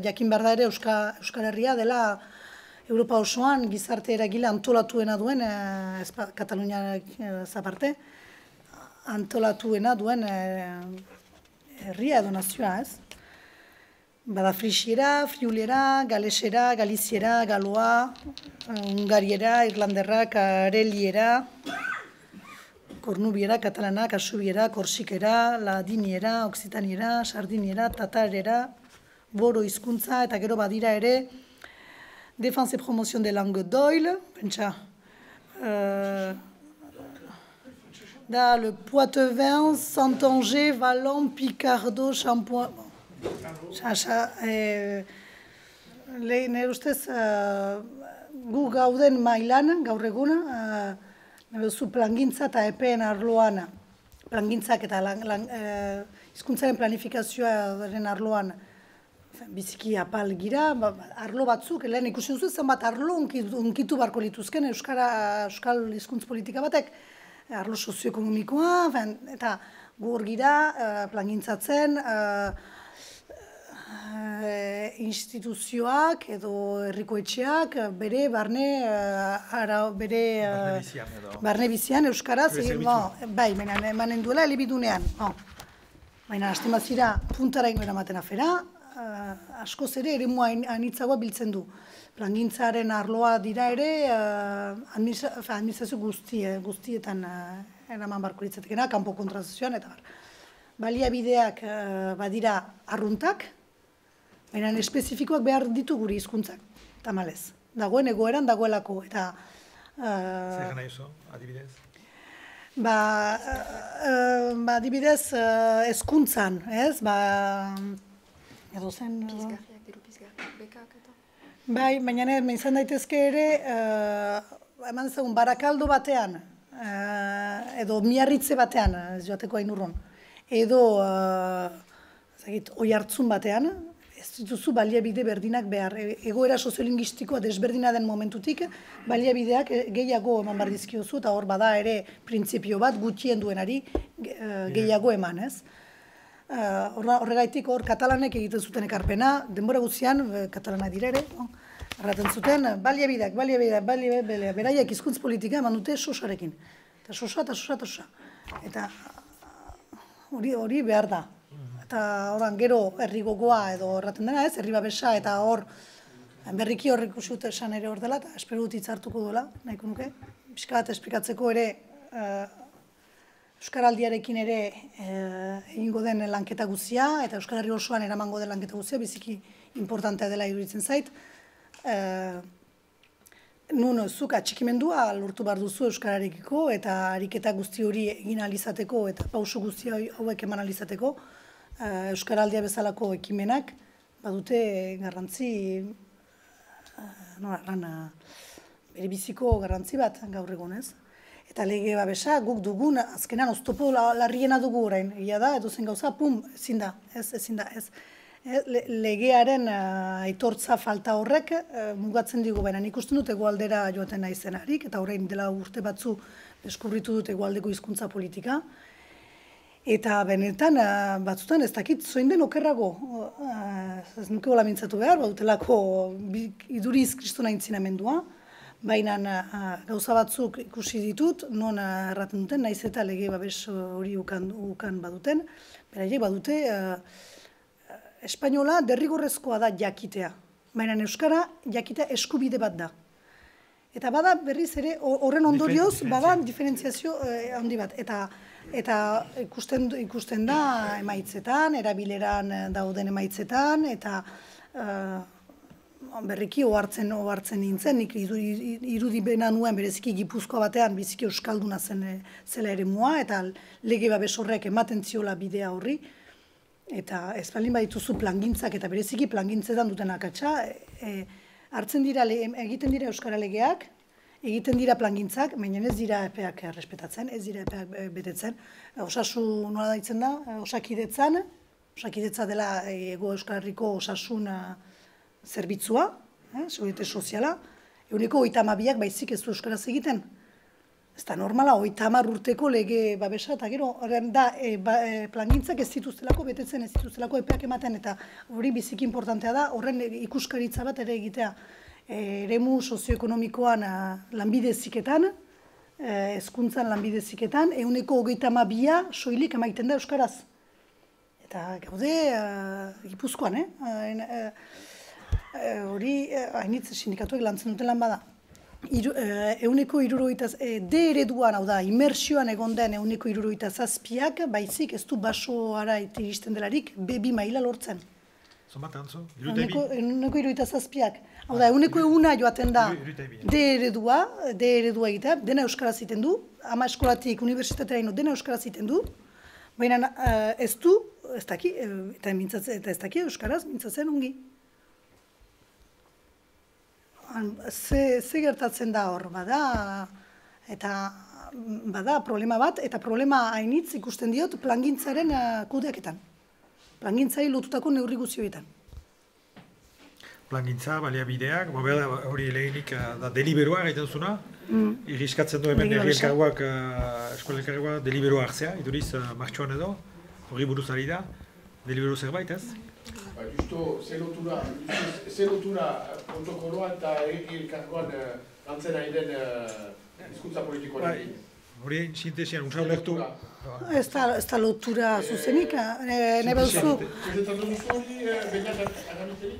jakin behar da ere Euskal Herria dela Europa osoan gizarte eragile antolatuena duen, Katalunia zaparte, antolatuena duen herria edo nazioa, ez? Bada frixiera, friulera, galesera, galiziera, galoa, hungariera, irlanderra, kareliera, kornubiera, katalana, kasubiera, korsikera, ladiniera, oksitaniera, sardiniera, tatarera, boro hizkuntza eta gero badira ere Défense et Promotion de Langue d'Oil, pentsa, da le Poitevin, Santanger, Valon, Picardo, Champoin... Nire ustez, gu gauden mailan, gaur eguna, plangintza eta epeen arloan, plangintzak eta hizkuntzaren planifikazioaren arloan biziki apal gira, arlo batzuk, lehen ikusi duzu, zenbat arlo unkitu barko lituzken euskal hizkuntz politika batek, arlo sozioekonomikoa, eta gu hor gira, plangintzatzen, instituzioak edo herrikoetxeak bere barne barne bizian euskaraz bai, manen duela elebidunean baina hastemazira puntara ingo eramaten afera askoz ere ere mua anitzagoa biltzen du plangintzaren arloa dira ere administrazio guztietan eraman barko litzatekena kanpo kontrazioan eta bar baliabideak badira arruntak baina espezifikoak behar ditu guri hizkuntzak, tamalez. Dagoen egoeran dagoelako, eta... Zer gana izo, adibidez? Ba, adibidez, hezkuntzan, ez? Ba, edo zen... Pizgarriak, diru pizgarriak, bekak eta... Bai, baina izan daitezke ere, eman zegoen, Barakaldo batean, edo Miarritze batean, ez joateko hain urron, edo, ezagit, Oiartzun batean, ez dituzu baliabide berdinak behar, egoera soziolinguistikoa desberdina den momentutik, baliabideak gehiago eman behar dizkiozu, eta hor bada ere printzipio bat gutxien duenari gehiago eman, ez? Horregaitik hor katalanek egiten zuten ekarpena, denbora guzian, katalana dira ere, erraten zuten, baliabideak, baliabideak, baliabideak, beraiak hizkuntz politika eman dute sosarekin. Eta sosa, eta sosa, eta sosa. Eta hori behar da. Eta horan gero herri gogoa edo erraten dena ez, herri babesa eta hor berriki horrek usut esan ere hor dela eta espero dut hitzartuko duela, nahiko nuke. Pixka bat esplikatzeko ere Euskaraldiarekin ere egingo den lanketa guzia eta Euskal Herri osoan eramango den lanketa guzia biziki importantea dela iruditzen zait. Nun zuk atxikimendua lortu behar duzu Euskararekiko eta ariketa guzti hori egin alizateko eta pauso guztia hauek eman alizateko. Euskaraldia bezalako ekimenak badute garrantzi bere biziko garrantzi bat gaur egunez eta lege babesa guk dugun azkenan oztopo larriena dugu orain egia da, edozen gauza, pum, ezin da ez, ezin da, ez legearen aitortza falta horrek mugatzen digu baina ikusten dut egoaldera joaten naizenarik eta orain dela urte batzu deskubritu dut egoaldeko hizkuntza politika eta benetan, batzutan ez dakit, zoin den okerrago, ez nuke hola mintzatu behar, bautelako iduriz kristona intzinamendua, baina gauza batzuk ikusi ditut, non erraten duten, naiz eta lege babes hori ukan baduten, beraiek badute, espainola derrigorrezkoa da jakitea, baina euskara jakitea eskubide bat da. Eta bada berriz ere horren ondorioz, bada diferentziazio handi bat. Eta ikusten da emaitzetan, erabileran dauden emaitzetan, eta berriki ohartzen nintzen, nik irudi bena nuen bereziki Gipuzkoa batean biziki euskalduna zela ere mua, eta lege babes horrek ematen ziola bidea horri. Eta ez balin badituzu plangintzak eta bereziki plangintzetan duten akatsa, hartzen dira, egiten dira euskara legeak, egiten dira plangintzak, baina ez dira epeak errespetatzen, ez dira epeak betetzen. Osasun nola daitzen da, osakidetzan, osakidetza dela Ego Euskarriko osasun zerbitzua, seguridade soziala, eguneko hogeita hamabiak baizik ez du euskaraz egiten. Ez da normala, hogeita hamar urteko lege babesa, eta gero, da, plangintzak ez dituztelako betetzen, ez dituztelako epeak ematen, eta hori biziki importantea da, horren ikuskaritza bat ere egitea, eremu sozioekonomikoan lanbideziketan, hezkuntzan lanbideziketan, ehuneko hogeita hamabia soilik emaiten da euskaraz. Eta gaude, Gipuzkoan, hori hainitz sindikatuek lantzen duten lan bada. Euneko iruroitaz, de ereduan, hau da, imersioan egon den euneko iruroitaz azpiak, baizik ez du basoara iristen delarik, bebi maila lortzen. Zonbat, antzo? Euneko iruroitaz azpiak. Hau da, euneko euna joaten da, de eredua, de eredua egitea, dena euskaraz iten du, ama eskolatik, unibertsitatea ino, dena euskaraz iten du, baina ez du, ez daki, eta ez daki euskaraz, mintzatzen ongi. Ze gertatzen da hor, bada, eta bada problema bat, eta problema hainitz ikusten diot plangintzaren kudeaketan. Plangintzari lotutako neurri guzioetan. Plangintza, baliabideak, hori lehenik da deliberoa gaiten zuna, irriskatzen du hemen herrielkarguak, eskualelkarguak deliberoa hartzea, iduriz martxoan edo, hori buruz ari da, delibero zerbait ez? Justo, ze lotura protokoloa eta elkargoan lantzen ari den hizkuntza politikoan egin? Hori sintesian, usau lehtu? Ez da lotura zuzenik, nahi baduzu. Zuzetatu duzu hori, behinak agamizeri?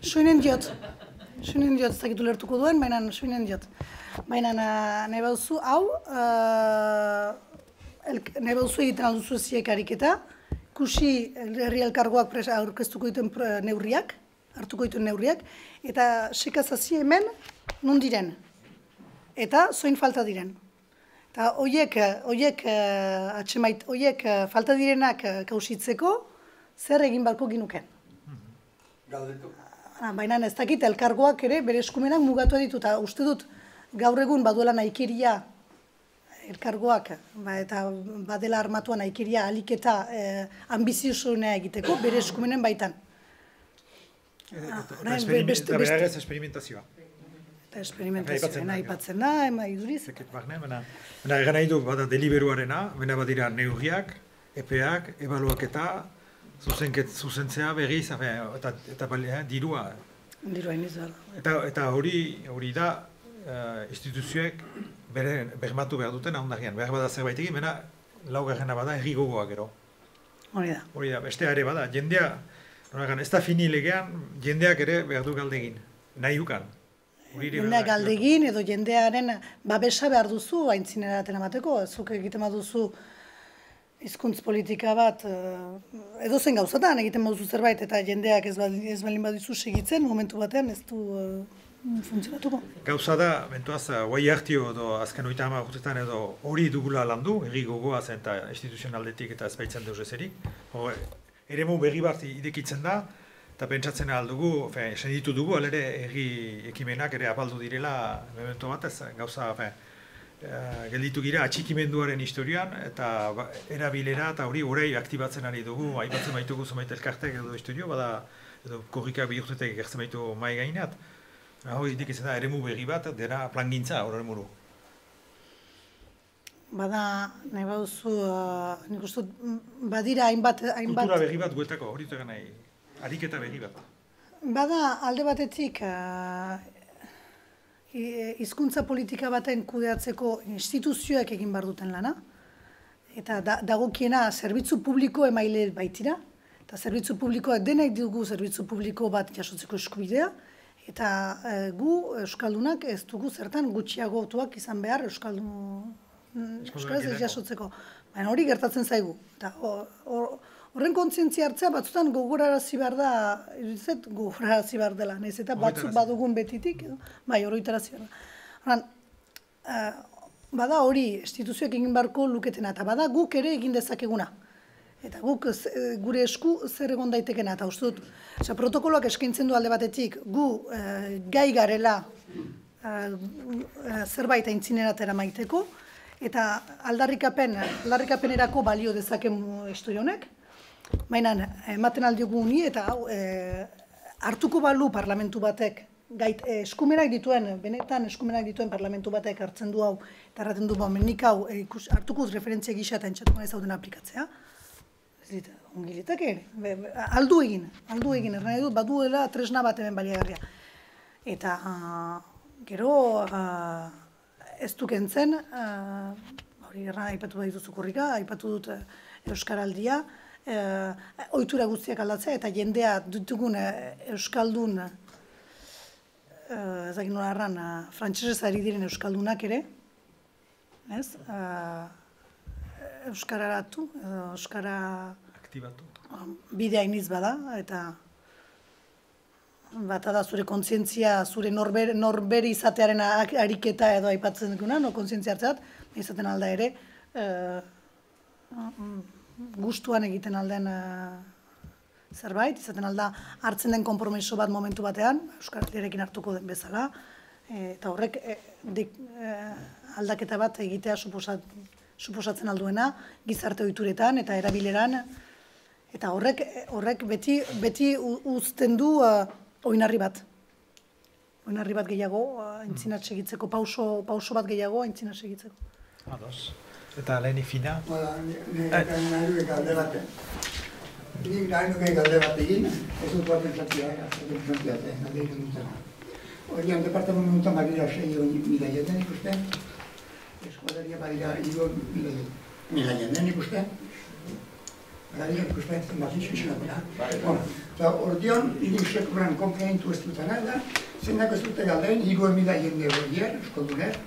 Soinen diot. Soinen diot, ez dakitu lertuko duen, baina soinen diot. Baina nahi baduzu, hau, nahi baduzu egiten alduzu ziek hariketa, ikusi herri elkargoak aurkeztuko dituen neurriak, hartuko dituen neurriak, eta sekazazia hemen non diren, eta zoin falta diren. Eta horiek falta direnak kausitzeko, zer egin barko ginuken. Galdetu. Baina ez dakit elkargoak ere bere eskumenak mugatu ditu, eta uste dut gaur egun baduela nahikeria, elkargoak, eta badela armatuan aikiria alik eta ambiziosunea egiteko, bere eskumenen baitan. Eta berarez esperimentazioa. Eta esperimentazioa, nahi batzen da, ema iduriz. Egan nahi du, bada deliberuarena, bena badira neurriak, epeak, ebaluaketa, zuzentzea berriz, eta dirua. Dirua iniz, bada. Eta hori da, instituzioek bermatu behar duten ahondarrian, behar bada zerbait egin, bena laugarrena bada herri gogoa gero. Hori da. Hori da, bestea ere bada, jendea, ez da fini legean, jendeak ere behar du galdegin, nahi ukan. Jendea galdegin edo jendearen babesa behar duzu aintzinera daten amateko, zuk egiten bat duzu hizkuntz politika bat, edo zen gauzatan egiten bat duzu zerbait, eta jendeak ez balin bat duzu segitzen, momentu batean ez du... Gauza da, bentuaz, guai hartio edo azken oita hama urtetan edo hori dugula lan du, herri gogoa zen eta instituzionaldetik eta ezbaitzen deuz ezerik. Eremu berri bat idekitzen da, eta pentsatzen ahal dugu, senditu dugu, alere herri ekimenak ere apaldu direla, memento batez, gauza, gelditu gira atxikimenduaren historian, eta erabilera eta hori horrei aktibatzen ari dugu, aipatzen baitugu zumait elkartek edo estudio, bada edo korrikak bihurtetek egertzen baitu mai gainat, hori dik izan da, eremu berri bat, dena plangintza horren muru. Bada, nahi baduzu, nik uste, badira hainbat... Kultura berri bat guetako, hori dutegan nahi, ariketa berri bat. Bada, alde batetik, hizkuntza politika baten kudeatzeko instituzioak egin behar duten lana, eta dagokiena zerbitzu publiko emaile baitira, eta zerbitzu publikoak denek dugu zerbitzu publiko bat jasotzeko eskubidea, eta gu Euskaldunak ez dugu zertan gutxiagotuak izan behar Euskaldun ez jasotzeko. Baina hori gertatzen zaigu. Horren kontzientzia hartzea batzutan gogorarazi behar da, iruditzet gogorarazi behar dela, nahiz eta batzuk badugun betitik, bai horretarazi behar da. Horan, bada hori instituzioak egin beharko luketena, eta bada guk ere egin dezakeguna. Eta guk gure esku zer egon daitekena, eta uste dut. Protokoloak eskaintzen du alde batetik, gu gai garela zerbait aintzineratera maiteko, eta aldarrikapenerako balio dezaken historionek, mainan, ematen aldiogu honi, eta hartuko balu parlamentu batek, eskumenak dituen, benetan eskumenak dituen parlamentu batek hartzen du hau, eta hartzen du bau, nik hau hartukuz referentzia gisa eta entxatuko nahi zauden aplikatzea, ongilitak ere, aldu egin, aldu egin, erran edut, baduela tresna bat hemen baliagarria. Eta gero ez dukentzen, hori erran aipatu da dituzu kurrika, aipatu dut Euskaraldia, ohitura guztiak aldatzea eta jendea ditugun Euskaldun, ezakin nola erran, frantsesez ari diren Euskaldunak ere, ez? Euskararatu, Euskara bidea iniz bada, eta bata da zure kontzientzia, zure norberi izatearen ariketa edo aipatzen dukuna, no kontzientzia hartzeat, izaten alda ere, gustuan egiten alden zerbait, izaten alda hartzen den konpromiso bat momentu batean, Euskaratiarekin hartuko den bezala, eta horrek aldaketa bat egitea suposatzen, suposatzen alduena, gizarte ohituretan eta erabileran, eta horrek beti uzten du oinarri bat. Oinarri bat gehiago, entzinat segitzeko, pauso bat gehiago, entzinat segitzeko. Ados. Eta lehen ifina? Bola, nahi duke galde baten. Nik nahi duke galde bat egin, ez dut bat entzatzioa, ez dut entzatzioa. Oian, departamen dutan badira sei mila jaten ikusten, Eskualdaria badira hiru mila jenden ikusten. Badira ikusten zenbatitxo izan. Eta ordeon, hiru sekuran konprenentu ez dutan da, zenak ez dute galdeen hiru mila jende horiek, eskoldunek.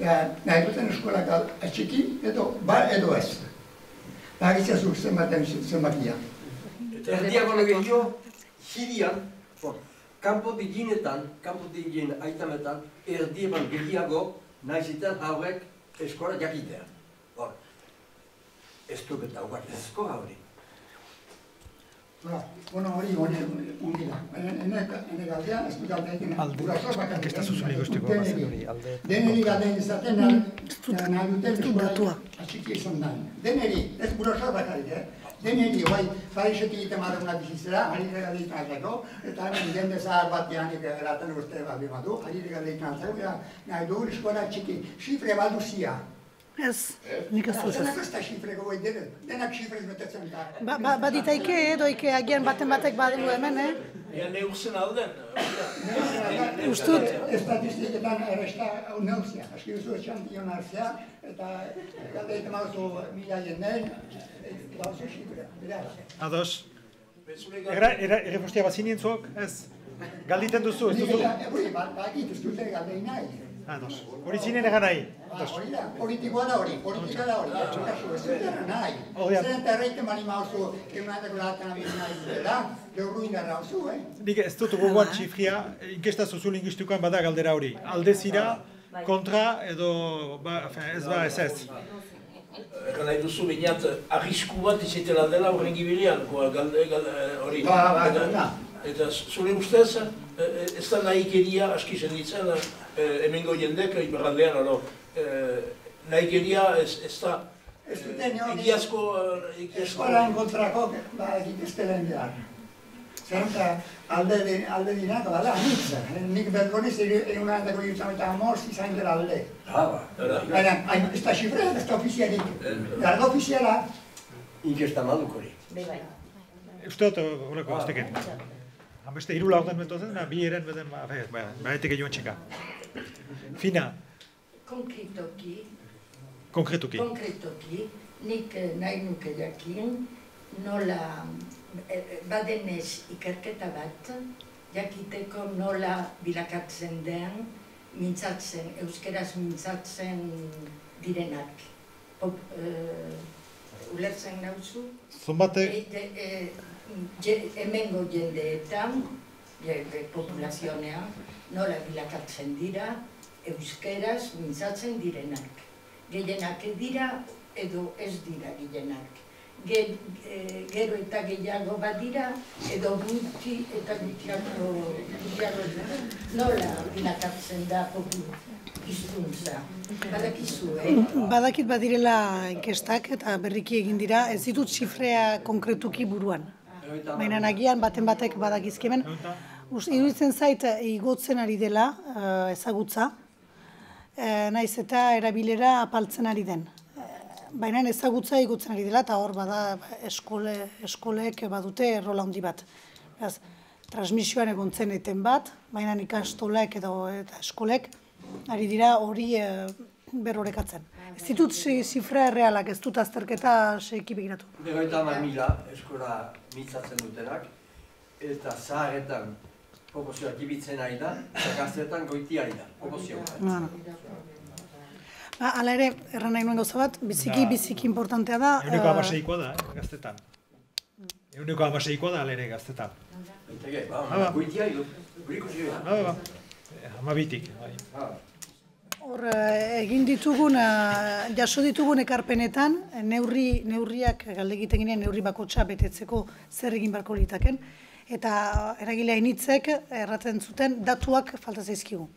Nahi duten eskolak atxiki, edo ez. Bagitza zuk zenbaten zenbatia. Eta erdiak honek egio, Sirian, kanpo diginetan, kanpo digin aitametan, erdieban gehiago, nahiz eta haurek eskola jakitea. Hora, ez duk eta ugartezko hauri. Bona hori hori ungila. Hene galdean, ez duk aldeekin. Alde, ez da zuzunik usteko bazen hori. Deneri galdean izaten, nahi duten eskola atxiki izan da. Deneri, ez burasor bakarik. Deneri, bai, farisetik egiten madunak bizitzera, harire galdeekin altzeko, eta jende zahar bat janik eraten uste bat bimadu, harire galdeekin altzeko, nahi dugu eskola atxiki, xifre baduzia. Ez, nik ez duzaz. Denak ez da xifreko goi dira, denak xifrez betetzen da. Baditaike edoike agian baten batek badilu hemen, eh? Egan neurzen alden. Ustut. Estatistiketan erresta neuzia. Askibizu etxantion hartzea, eta galdeik mauzu mila jenden, bauzu xifrea. Ados. Ere postia bazinen zuok, ez? Galditen duzu, ez duzu? Hori, bakit, ez dute galdein nahi. Ados. Hori zinen egan nahi. Hori da, politikoa da hori, politika da hori, ez dut egan nahi. Zeren eta erreiten mani mauzu, egunatako laten abizina izela, geurru indarra hauzu, eh? Nik ez dut gogoan txifria, inkesta zuzulingiztukoan bada galdera hori. Aldezira, kontra edo ez ba ez ez. Egan nahi duzu, binat, arrisku bat izetela dela horren gibirian, hori. Ba, ba, ba. Eta zure ustez, ez da nahikeria askizen ditzen, emengo jendek, iberrandean, nahikeria ez da egiazko... Eskolan kontrako egiteztelen behar. Zerta alde dinak, bada, nintzen. Nik bergoniz egunanetako gintzen eta amorz izan dela alde. Baina, ez da xifrea, ez da ofizialik. Garda ofiziala... Inkesta madukori. Uste dut, horreko, ez teken. Beste hiru laurden bentozen, bi eren beden, baetik egin txeka. Fina. Konkretoki. Konkretoki. Konkretoki. Nik nahi nuke jakin, nola badenez ikerketa bat, jakiteko nola bilakatzen den, mintzatzen, euskeraz mintzatzen direnak. Ulertzen nauzu? Zumbatek? Hemengo jendeetan, populazionean, nola bilakatzen dira, euskeraz mintzatzen direnak. Gehienak dira edo ez dira gehienak. Gero eta gehiago badira, edo gutxi eta gutxiago dira, nola bilakatzen da hizkuntza. Badakizu, eh? Badakit badirela inkestak eta berriki egin dira, ez ditut zifrea konkretuki buruan. Baina nagian baten batek badakizkemen. Iruditzen zait igotzen ari dela ezagutza, naiz eta erabilera apaltzen ari den. Baina ezagutza igotzen ari dela eta hor bada eskoleek badute errola handi bat. Transmisioan egon zen eten bat, baina ikastolek eta eskolek ari dira hori berorekatzen. Ez ditut zifra errealak, ez dut azterketa seiki begiratu. Begoita hamar mila eskola mintzatzen dutenak eta zaharretan proportzioa gibitzen ari da eta gaztetan goiti ari da, proportzioa. Hala ere, erran nahi nuen gauza bat, biziki, biziki importantea da. Euneko amaseikoa da, gaztetan. Euneko amaseikoa da, hala ere, gaztetan. Enteke, ba, guitia edo, guriko zioa. Ba, ba, hamabitik. Hor, egin ditugun, jaso ditugun ekarpenetan, neurriak, galdegiten ginen, neurri bakotxa betetzeko zer egin barko litaken, eta eragilea initzek, erraten zuten, datuak falta zaizkigu.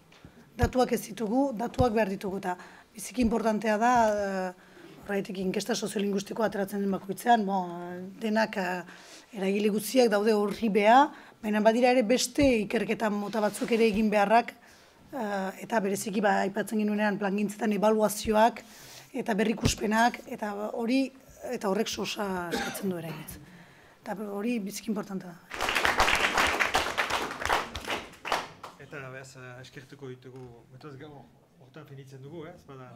Datuak ez ditugu, datuak behar ditugu, eta biziki importantea da, horretik inkesta soziolinguistikoa ateratzen den bakoitzean, denak eragile guztiak daude horri beha, baina badira ere beste ikerketan mota batzuk ere egin beharrak, eta bereziki aipatzen genuenean plangintzetan ebaluazioak, eta berrikuspenak, eta hori, eta horrek sosa eskatzen du eragitz. Eta hori biziki importantea da. Eta behaz, eskertuko ditugu, metaz gau, hortan finitzen dugu, ez bada,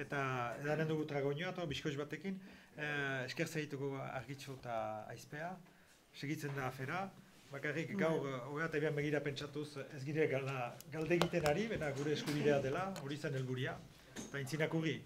eta edaren dugu tragoinoa, bizkoiz batekin, eskertzea ditugu argitxo eta aizpea, segitzen da afera, bakarrik gaur, horret ebian begira pentsatuz, ez gire galdegiten ari, eta gure eskubidea dela, hori zen helburia, eta intzinak hurri.